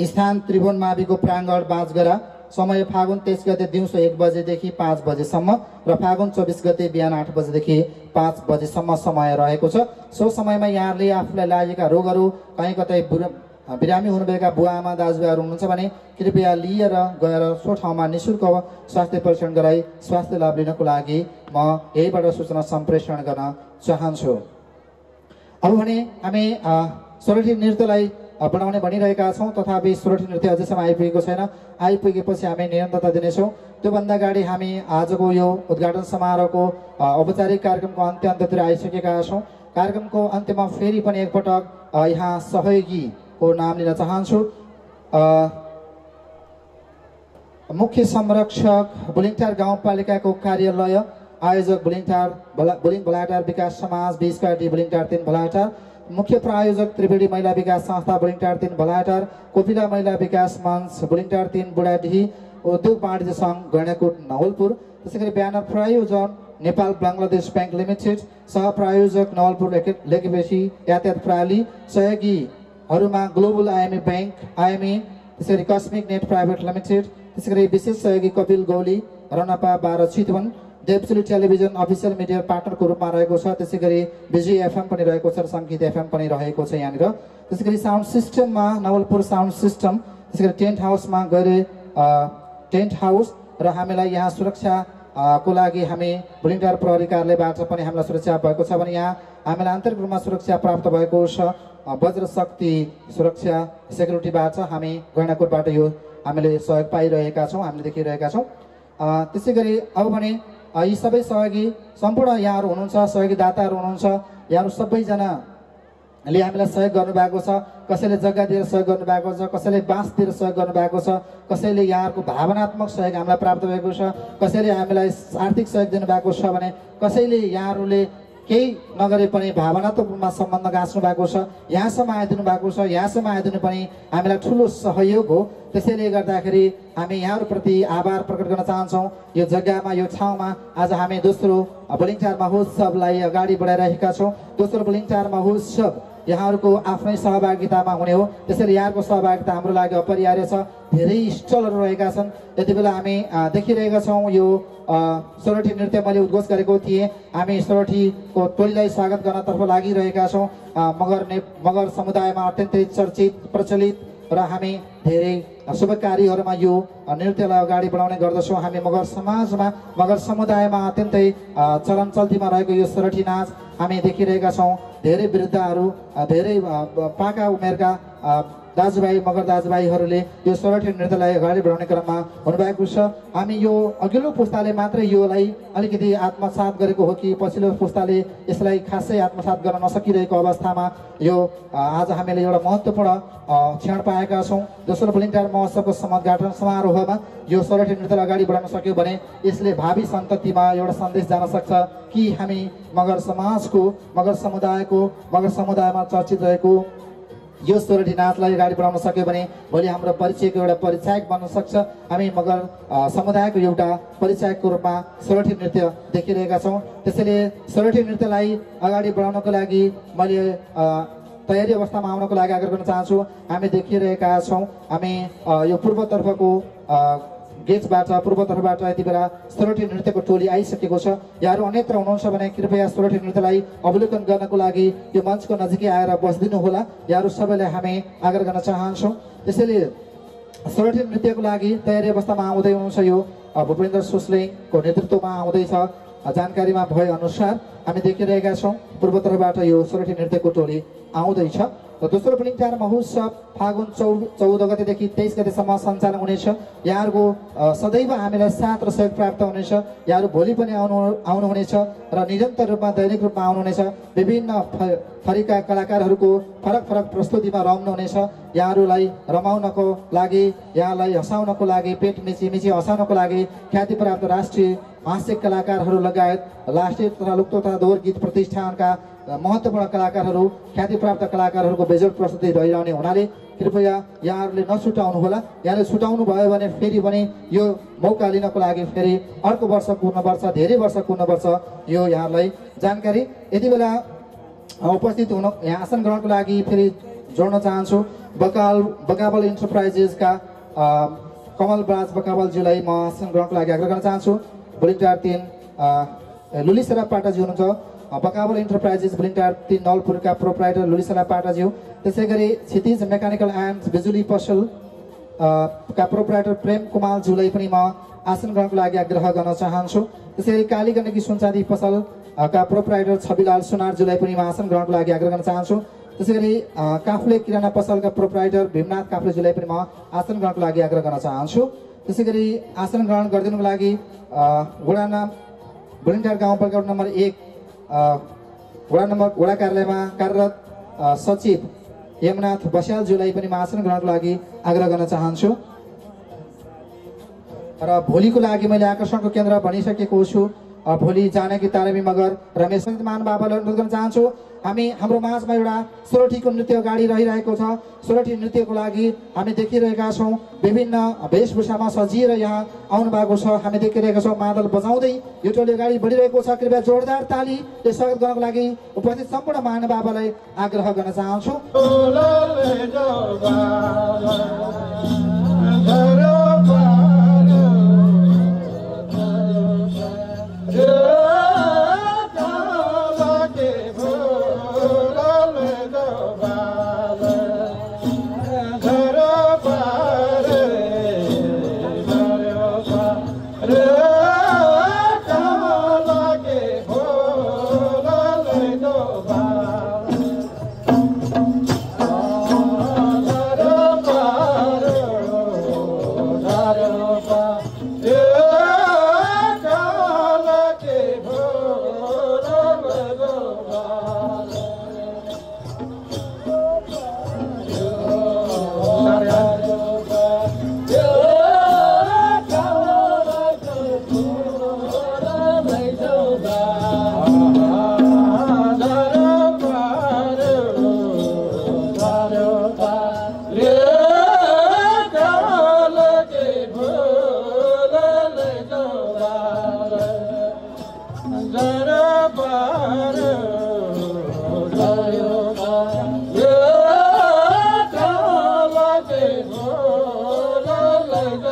स्थान त्रिभुवन माविको प्रांगण बाँचगरा समय फागुन तेईस गते दिउँसो एक बजेदेखि पाँच बजेसम्म र फागुन चौबीस गते बिहान आठ बजेदेखि पाँच बजेसम्म समय रहेको छ। सो समयमा यहाँले आफूलाई लागेका रोगहरू कहीँ कतै बिरामी हुनुभएका बुवा आमा दाजुभाइहरू हुनुहुन्छ भने कृपया लिएर गएर सो ठाउँमा निःशुल्क स्वास्थ्य परीक्षण गराई स्वास्थ्य लाभ लिनको लागि म यहीबाट सूचना सम्प्रेषण गर्न चाहन्छु। अब भने हामी सोरठी नृत्यलाई बढ़ाउने भनिरहेका छौं तथापि सोरठी नृत्य अझैसम्म आइपुगेको छैन। आइपुगेपछि हामी निरन्तरता दिनेछौं। त्योभन्दा अगाडि हामी आजको यो उद्घाटन समारोहको औपचारिक कार्यक्रमको अन्त्य अन्त्यतिर आइसकेका छौं। कार्यक्रमको अन्त्यमा फेरि पनि एकपटक यहाँ सहयोगीको नाम लिन चाहन्छु। मुख्य संरक्षक बुलिङटार गाउँपालिकाको कार्यालय आयोजक बुलिङटार बुलिङ भलाटार विकास समाज बीसकाटी बुलिङटार तीन भलाटार मुख्य प्रायोजक त्रिवेणी महिला विकास संस्था बुलिङटार तीन भलाटार कोपिला महिला विकास मंच बुलिङटार तीन बुढाडीही उद्योग वाणिज्य संघ गणेकोट नवलपुर त्यसैगरी ब्यानर प्रायोजन नेपाल बंगलादेश बैंक लिमिटेड सह प्रायोजक नवलपुर लेखिबेसी यातायात प्रणाली सहयोगीहरुमा ग्लोबल आईएमई बैंक आईएमई त्यसैगरी कस्मिक नेट प्राइवेट लिमिटेड त्यसैगरी विशेष सहयोगी कपिल गौली रनपा बाह्र Chitwan देवचुली टेलिभिजन official media partner को रूप में रहकर त्यसैगरी बिजी एफएम पनि रहेको छ संगीत एफएम पनि रहेको छ यहाँ त्यसैगरी साउंड सिस्टम में नवलपुर साउंड सिस्टम त्यसैगरी टेन्ट हाउस में गए टेन्ट हाउस र हामीलाई यहाँ सुरक्षा को लागि हामी बुलिङटार प्रहरी कार्यालयबाट पनि हामीलाई सुरक्षा भएको छ भने यहाँ हामीलाई आन्तरिक रूपमा सुरक्षा प्राप्त भएको छ। वज्र शक्ति सुरक्षा सेक्युरिटीबाट हामी गणकोटबाट यो हामीले सहयोग पाइरहेका छौं हामीले देखिरहेका छौं। त्यसैगरी अब भने यी सबै सहयोगी सम्पूर्ण यहाँ हुनुहुन्छ सहयोगी दाताहरू हुनुहुन्छ यहाँ सबैजना ले हामीलाई सहयोग गर्नु भएको छ कसैले जग्गा दिएर सहयोग गर्नु भएको छ कसैले बास दिएर सहयोग गर्नु भएको छ कसैले यहाँहरुको भावनात्मक सहयोग हामीलाई प्राप्त भएको छ कसैले हामीलाई आर्थिक सहयोग दिनु भएको छ भने कसैले यहाँहरुले केही नगरे पनि भावनात्मक रूपमा सम्बन्ध गाँस्नु भएको छ यहाँसम्म आइदिनु भएको छ यहाँसम्म आइदिनु पनि हामीलाई ठूलो सहयोग हो त्यसैले गर्दाखेरि हामी यहाँहरुप्रति आभार प्रकट गर्न चाहन्छौं यो जग्गामा यो ठाउँमा आज हामी दोस्रो बुलिङटार महोत्सवलाई अगाडि बढाइरहेका छौं दोस्रो बुलिङटार महोत्सव यहाँहरुको आफ्नै सहभागितामा हुने हो त्यसैले यहाँको सहभागिता हाम्रो लागि अपरिहार्य छ धेरै स्थलहरु रहेका छन् यतिबेला हामी देखिरहेका छौं यो सोरठी नृत्य मैले उद्घोष गरेको थिए हामी सोरठीको टोलीलाई स्वागत गर्नतर्फ लागिरहेका छौं मगर ने मगर समुदायमा अत्यन्तै चर्चित प्रचलित र हामी धेरै शुभ कार्यहरुमा यो नृत्यलाई अगाडि बढाउने गर्दछौं हामी मगर समाजमा मगर समुदायमा अत्यन्तै चलनचल्तीमा रहेको यो सोरठी नाच हामी देखिरहेका छौं धेरै वृद्धहरु धेरै पाका उमेरका दाजुभाइ मगर दाजुभाइहरुले यो सोरठी नृत्यलाई अगाडि बढाउने क्रममा हुनु भएको छ हामी यो अघिल्लो पुस्ताले मात्र योलाई अलिकति आत्मसात गरेको हो कि पछिल्लो पुस्ताले यसलाई खासै आत्मसात गर्न नसकिरहेको अवस्थामा यो आज हामीले एउटा महत्त्वपूर्ण क्षण पाएका छौं दोस्रो बुलिङटार महोत्सवको समापन समारोहमा यो सोरठी नृत्यलाई अगाडि बढाउन सक्यो भने यसले भावी सन्ततिमा एउटा सन्देश जान सक्छ कि हामी मगर समाजको मगर समुदायको मगर समुदायमा चर्चित रहेको यो सोरठी नाचलाई अगाडि बढाउन सक्यो भने भोलि हाम्रो परिचयको एउटा परिचायक बन्न सक्छ हामी मगर समुदायको एउटा परिचायकको रूपमा सोरठी नृत्य देखिरहेका छौं त्यसैले सोरठी नृत्यलाई अगाडि बढाउनको लागि मैले तयारी अवस्थामा आउनको लागि आग्रह गर्न चाहन्छु हामी देखिरहेका छौं हामी यो पूर्वतर्फको गेटबाट पूर्वतर्फबाट यतिबेला सोरठी नृत्यको टोली आइसकेको छ यहाँहरु अन्यत्र हुनुहुन्छ भने कृपया सोरठी नृत्यलाई अवलोकन गर्नको लागि यो मञ्चको नजिकै आएर बस्दिनु होला यहाँहरु सबैले हामी आग्रह गर्न चाहन्छौं त्यसैले सोरठी नृत्यको लागि तयारी अवस्थामा आउँदै हुनुहुन्छ यो भूपेन्द्र सुस्लेको नेतृत्वमा आउँदै छ जानकारीमा भए अनुसार हामी देखिरहेका छौं पूर्वतर्फबाट यो सोरठी नृत्यको टोली आउँदै छ र दोस्रो बुलिङटार महोत्सव फागुन चौध गतेदेखि तेइस गतेसम्म सञ्चालन हुनेछ यहाँहरुको सदैव हामीलाई साथ र सहयोग प्राप्त हुनेछ यहाँहरु भोलि पनि आउनु आउनु हुनेछ र निरन्तर रूपमा दैनिक रूपमा आउनु हुनेछ विभिन्न थरीका कलाकारहरुको फरक फरक प्रस्तुतिमा रम्नु हुनेछ यहाँहरुलाई रमाउनको लागि यहाँलाई हसाउनको लागि पेट मिची मिची हसाउनको लागि ख्यातिप्राप्त राष्ट्रिय हास्य कलाकारहरु लगायत राष्ट्रिय तथा लोक तथा दोहोर गीत प्रतिष्ठानका महत्त्वपूर्ण कलाकारहरु ख्यातिप्राप्त कलाकारहरुको बेजोड प्रस्तुति रहिरहने हुनाले कृपया यहाँहरुले नछुटाउनु होला यहाँले छुटाउनु भयो भने फेरि पनि यो मौका लिनको लागि फेरि अर्को वर्ष पूर्ण वर्ष धेरै वर्ष पूर्ण वर्ष यो यहाँलाई जानकारी यतिबेला उपस्थित हुनु यहाँ आसन ग्रहणको लागि फेरि जोड्न चाहन्छु बकाल बकावल इन्टरप्राइजेस का कमल राज बकावल ज्यूलाई म आसन ग्रहणको लागि आग्रह गर्न चाहन्छु बुलिङटार तीन लुलिसरा पाटाजी हुनुहुन्छ बकावल इन्टरप्राइजेस बुलिङटार तीन नलपुरका प्रोप्राइटर लुलिसरा पाटाजी त्यसैगरी क्षितिज मेकानिकल एन्ड बिजुली पसल का प्रोप्राइटर प्रेम कुमार ज्यूलाई पनि म आसन ग्रहणको लागि आग्रह गर्न चाहन्छु त्यसैगरी काली गण्डकी सुनचाँदी पसल का प्रोप्राइटर छविलाल सुनार ज्यूलाई पनि म आसन ग्रहणको लागि आग्रह गर्न चाहन्छु त्यसैगरी काफले किराना पसल का प्रोप्राइटर भीमनाथ काफले ज्यूलाई पनि म आसन ग्रहणको लागि आग्रह गर्न चाहन्छु त्यसैगरी आसन ग्रहण गरिदिनुको लागि वडा नाम बुलिङटार गाउँपालिका नम्बर एक वडा नम्बर वडा कार्यालयमा कार्यरत सचिव यमनाथ बस्याल ज्यूलाई पनि म आसन ग्रहणको लागि आग्रह गर्न चाहन्छु र भोलिको लागि मैले आकर्षणको केन्द्र भनिसकेको छु भोलि जानकी तारमी मगर रमेश मान बाबालाई अनुरोध गर्न चाहन्छु हामी हाम्रो माझमा एउटा सोरठीको नृत्य अगाडि रहिरहेको छ सोरठी नृत्यको लागि हामी देखिरहेका छौं विभिन्न वेशभूषामा सजिएर यहाँ आउनु भएको छ हामी देखिरहेका छौं मादल बजाउँदै यो टोली अगाडि बढिरहेको छ कृपया जोरदार तालीले स्वागत गर्नको लागि उपस्थित सम्पूर्ण मान बाबालाई आग्रह गर्न चाहन्छु Thank you.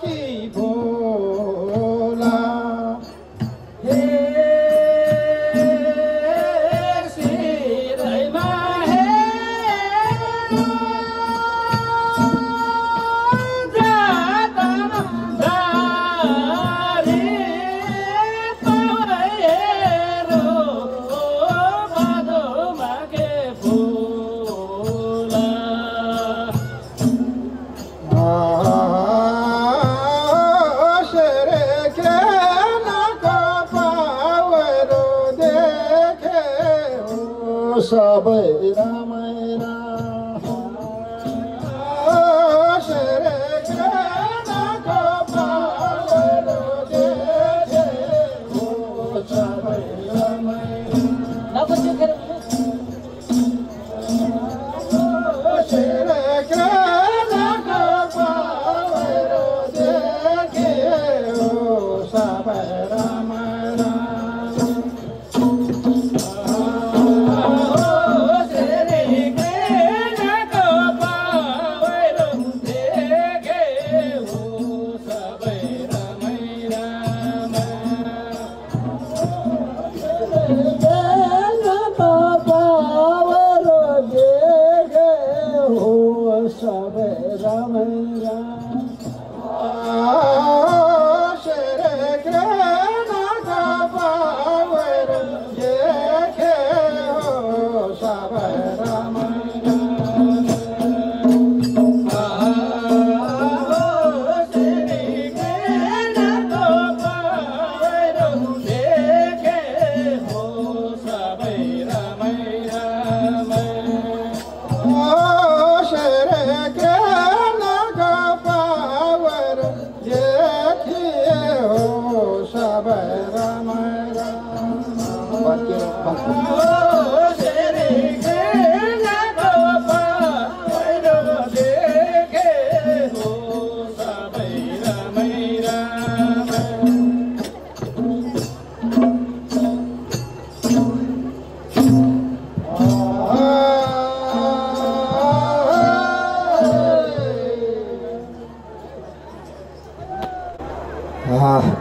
Ki Bhola Sabai Ramaira Shere Krena Kapalero Dehe Ho Sabai Ramaira Shere Krena Kapalero Dehe Ho Sabai Ramaira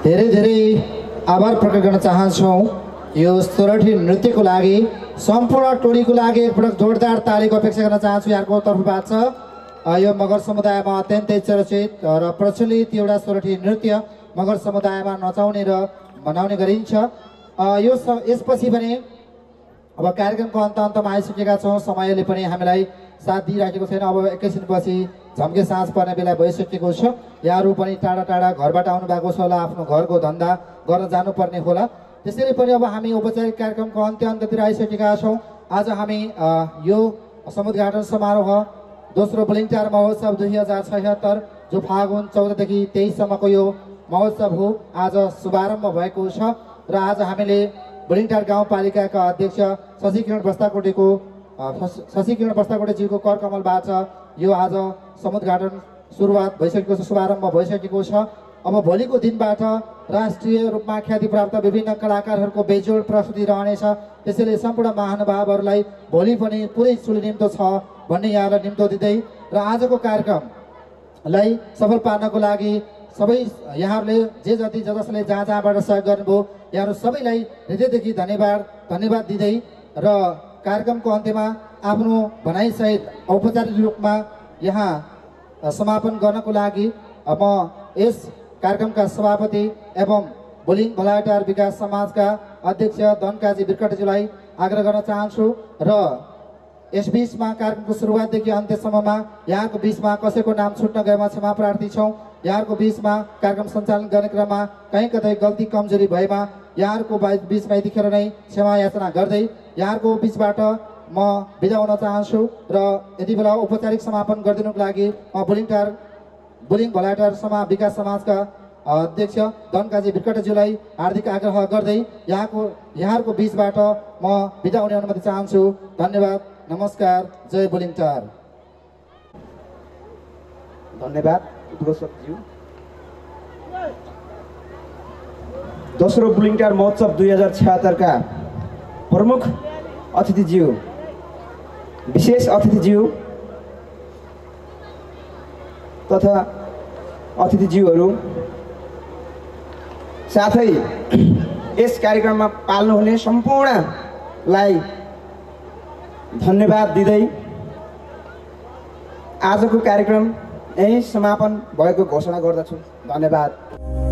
धेरै-धेरै आभार प्रकट गर्न चाहन्छु यो सोरठी नृत्यको लागि सम्पूर्ण टोलीको लागि एकपटक जोरदार तालीको अपेक्षा गर्न चाहन्छु यहाँको तर्फबाट छ यो मगर समुदायमा अत्यन्तै चर्चित र प्रचलित एउटा सोरठी नृत्य मगर समुदायमा नचाउने र मनाउने गरिन्छ यो यसपछि पनि अब कार्यक्रमको अन्त-अन्तमा आइसकेका छौं समयले पनि हामीलाई साथ दिइराखेको छैन अब एकैछिनपछि झम्के साँझ पर्ने बेला भइसकेको छ यहाँहरु पनि टाडा टाडा घरबाट आउनु भएको छ होला आफ्नो घरको धन्दा गर्न जानु पर्ने होला त्यसैले पनि अब हामी औपचारिक कार्यक्रमको अन्त्य अन्ततिर आइसकेका छौं आज हामी यो समुद्घाटन समारोह दोस्रो बुलिङटार महोत्सव दुई हजार छयहत्तर जो फागुन चौध देखि तेइस सम्मको यो महोत्सव हो आज शुभारम्भ भएको छ र आज हामीले बुलिङटार गाउँपालिकाका अध्यक्ष शशिकिरण बस्ताकोटेको शशिकिरण बस्ताकोटेजीको करकमलबाट यो आज समुद्घाटन सुरुवात भइसकेको छ शुभारम्भ भइसकेको छ अब भोलिको दिनबाट राष्ट्रिय रूपमा ख्याति प्राप्त विभिन्न कलाकारहरूको बेजोड प्रस्तुति रहनेछ त्यसैले सम्पूर्ण महानुभावहरूलाई भोलि पनि पुरै शुल्क निम्तो छ भन्ने यहाँलाई निम्तो दिदै र आजको कार्यक्रमलाई सफल पार्नको लागि सबै यहाँहरूले जे जति जसले जहाँ जहाँबाट सहयोग गर्नुभयो यहाँहरू सबैलाई हृदयदेखि धन्यवाद धन्यवाद दिदै र कार्यक्रमको अन्त्यमा आफ्नो भनाई सहित औपचारिक रूपमा यहाँ समापन गर्नको लागि अब यस कार्यक्रमका सभापति एवं बुलिङ भलाइटार विकास समाजका अध्यक्ष धनकाजी बिर्कटज्यूलाई आग्रह गर्न चाहन्छु र यस बीचमा कार्यक्रमको सुरुवातदेखि अन्त्यसम्ममा यहाँको बीचमा कसैको नाम छुट्न गएमा क्षमा प्रार्थी छौं यहाँको बीचमा कार्यक्रम सञ्चालन गर्ने क्रममा कहीं कतै गल्ती कमजोरी भएमा यहाँको बीचमा यतिखेर नै क्षमा याचना गर्दै यहाँको बीचबाट म बिदा हुन चाहन्छु र यति बेला औपचारिक समापन गरिदिनुको लागि म बुलिङटार बुलिङ भलाइटार समाज विकास समाजका अध्यक्ष धनकाजी बिर्कटज्यूलाई हार्दिक आग्रह गर्दै यहाँको यहाँको बीचबाट म बिदा हुने अनुमति चाहन्छु धन्यवाद नमस्कार जय बुलिङटार धन्यवाद उद्घोषकज्यू दोस्रो बुलिङटार महोत्सव दुई हजार छयहत्तर का प्रमुख अतिथिज्यू विशेष अतिथिज्यू तथा अतिथिज्यूहरु साथै यस कार्यक्रममा पाल्नुहुने सम्पूर्णलाई धन्यवाद दिदै आजको कार्यक्रम यही समापन भएको घोषणा गर्दछु। धन्यवाद।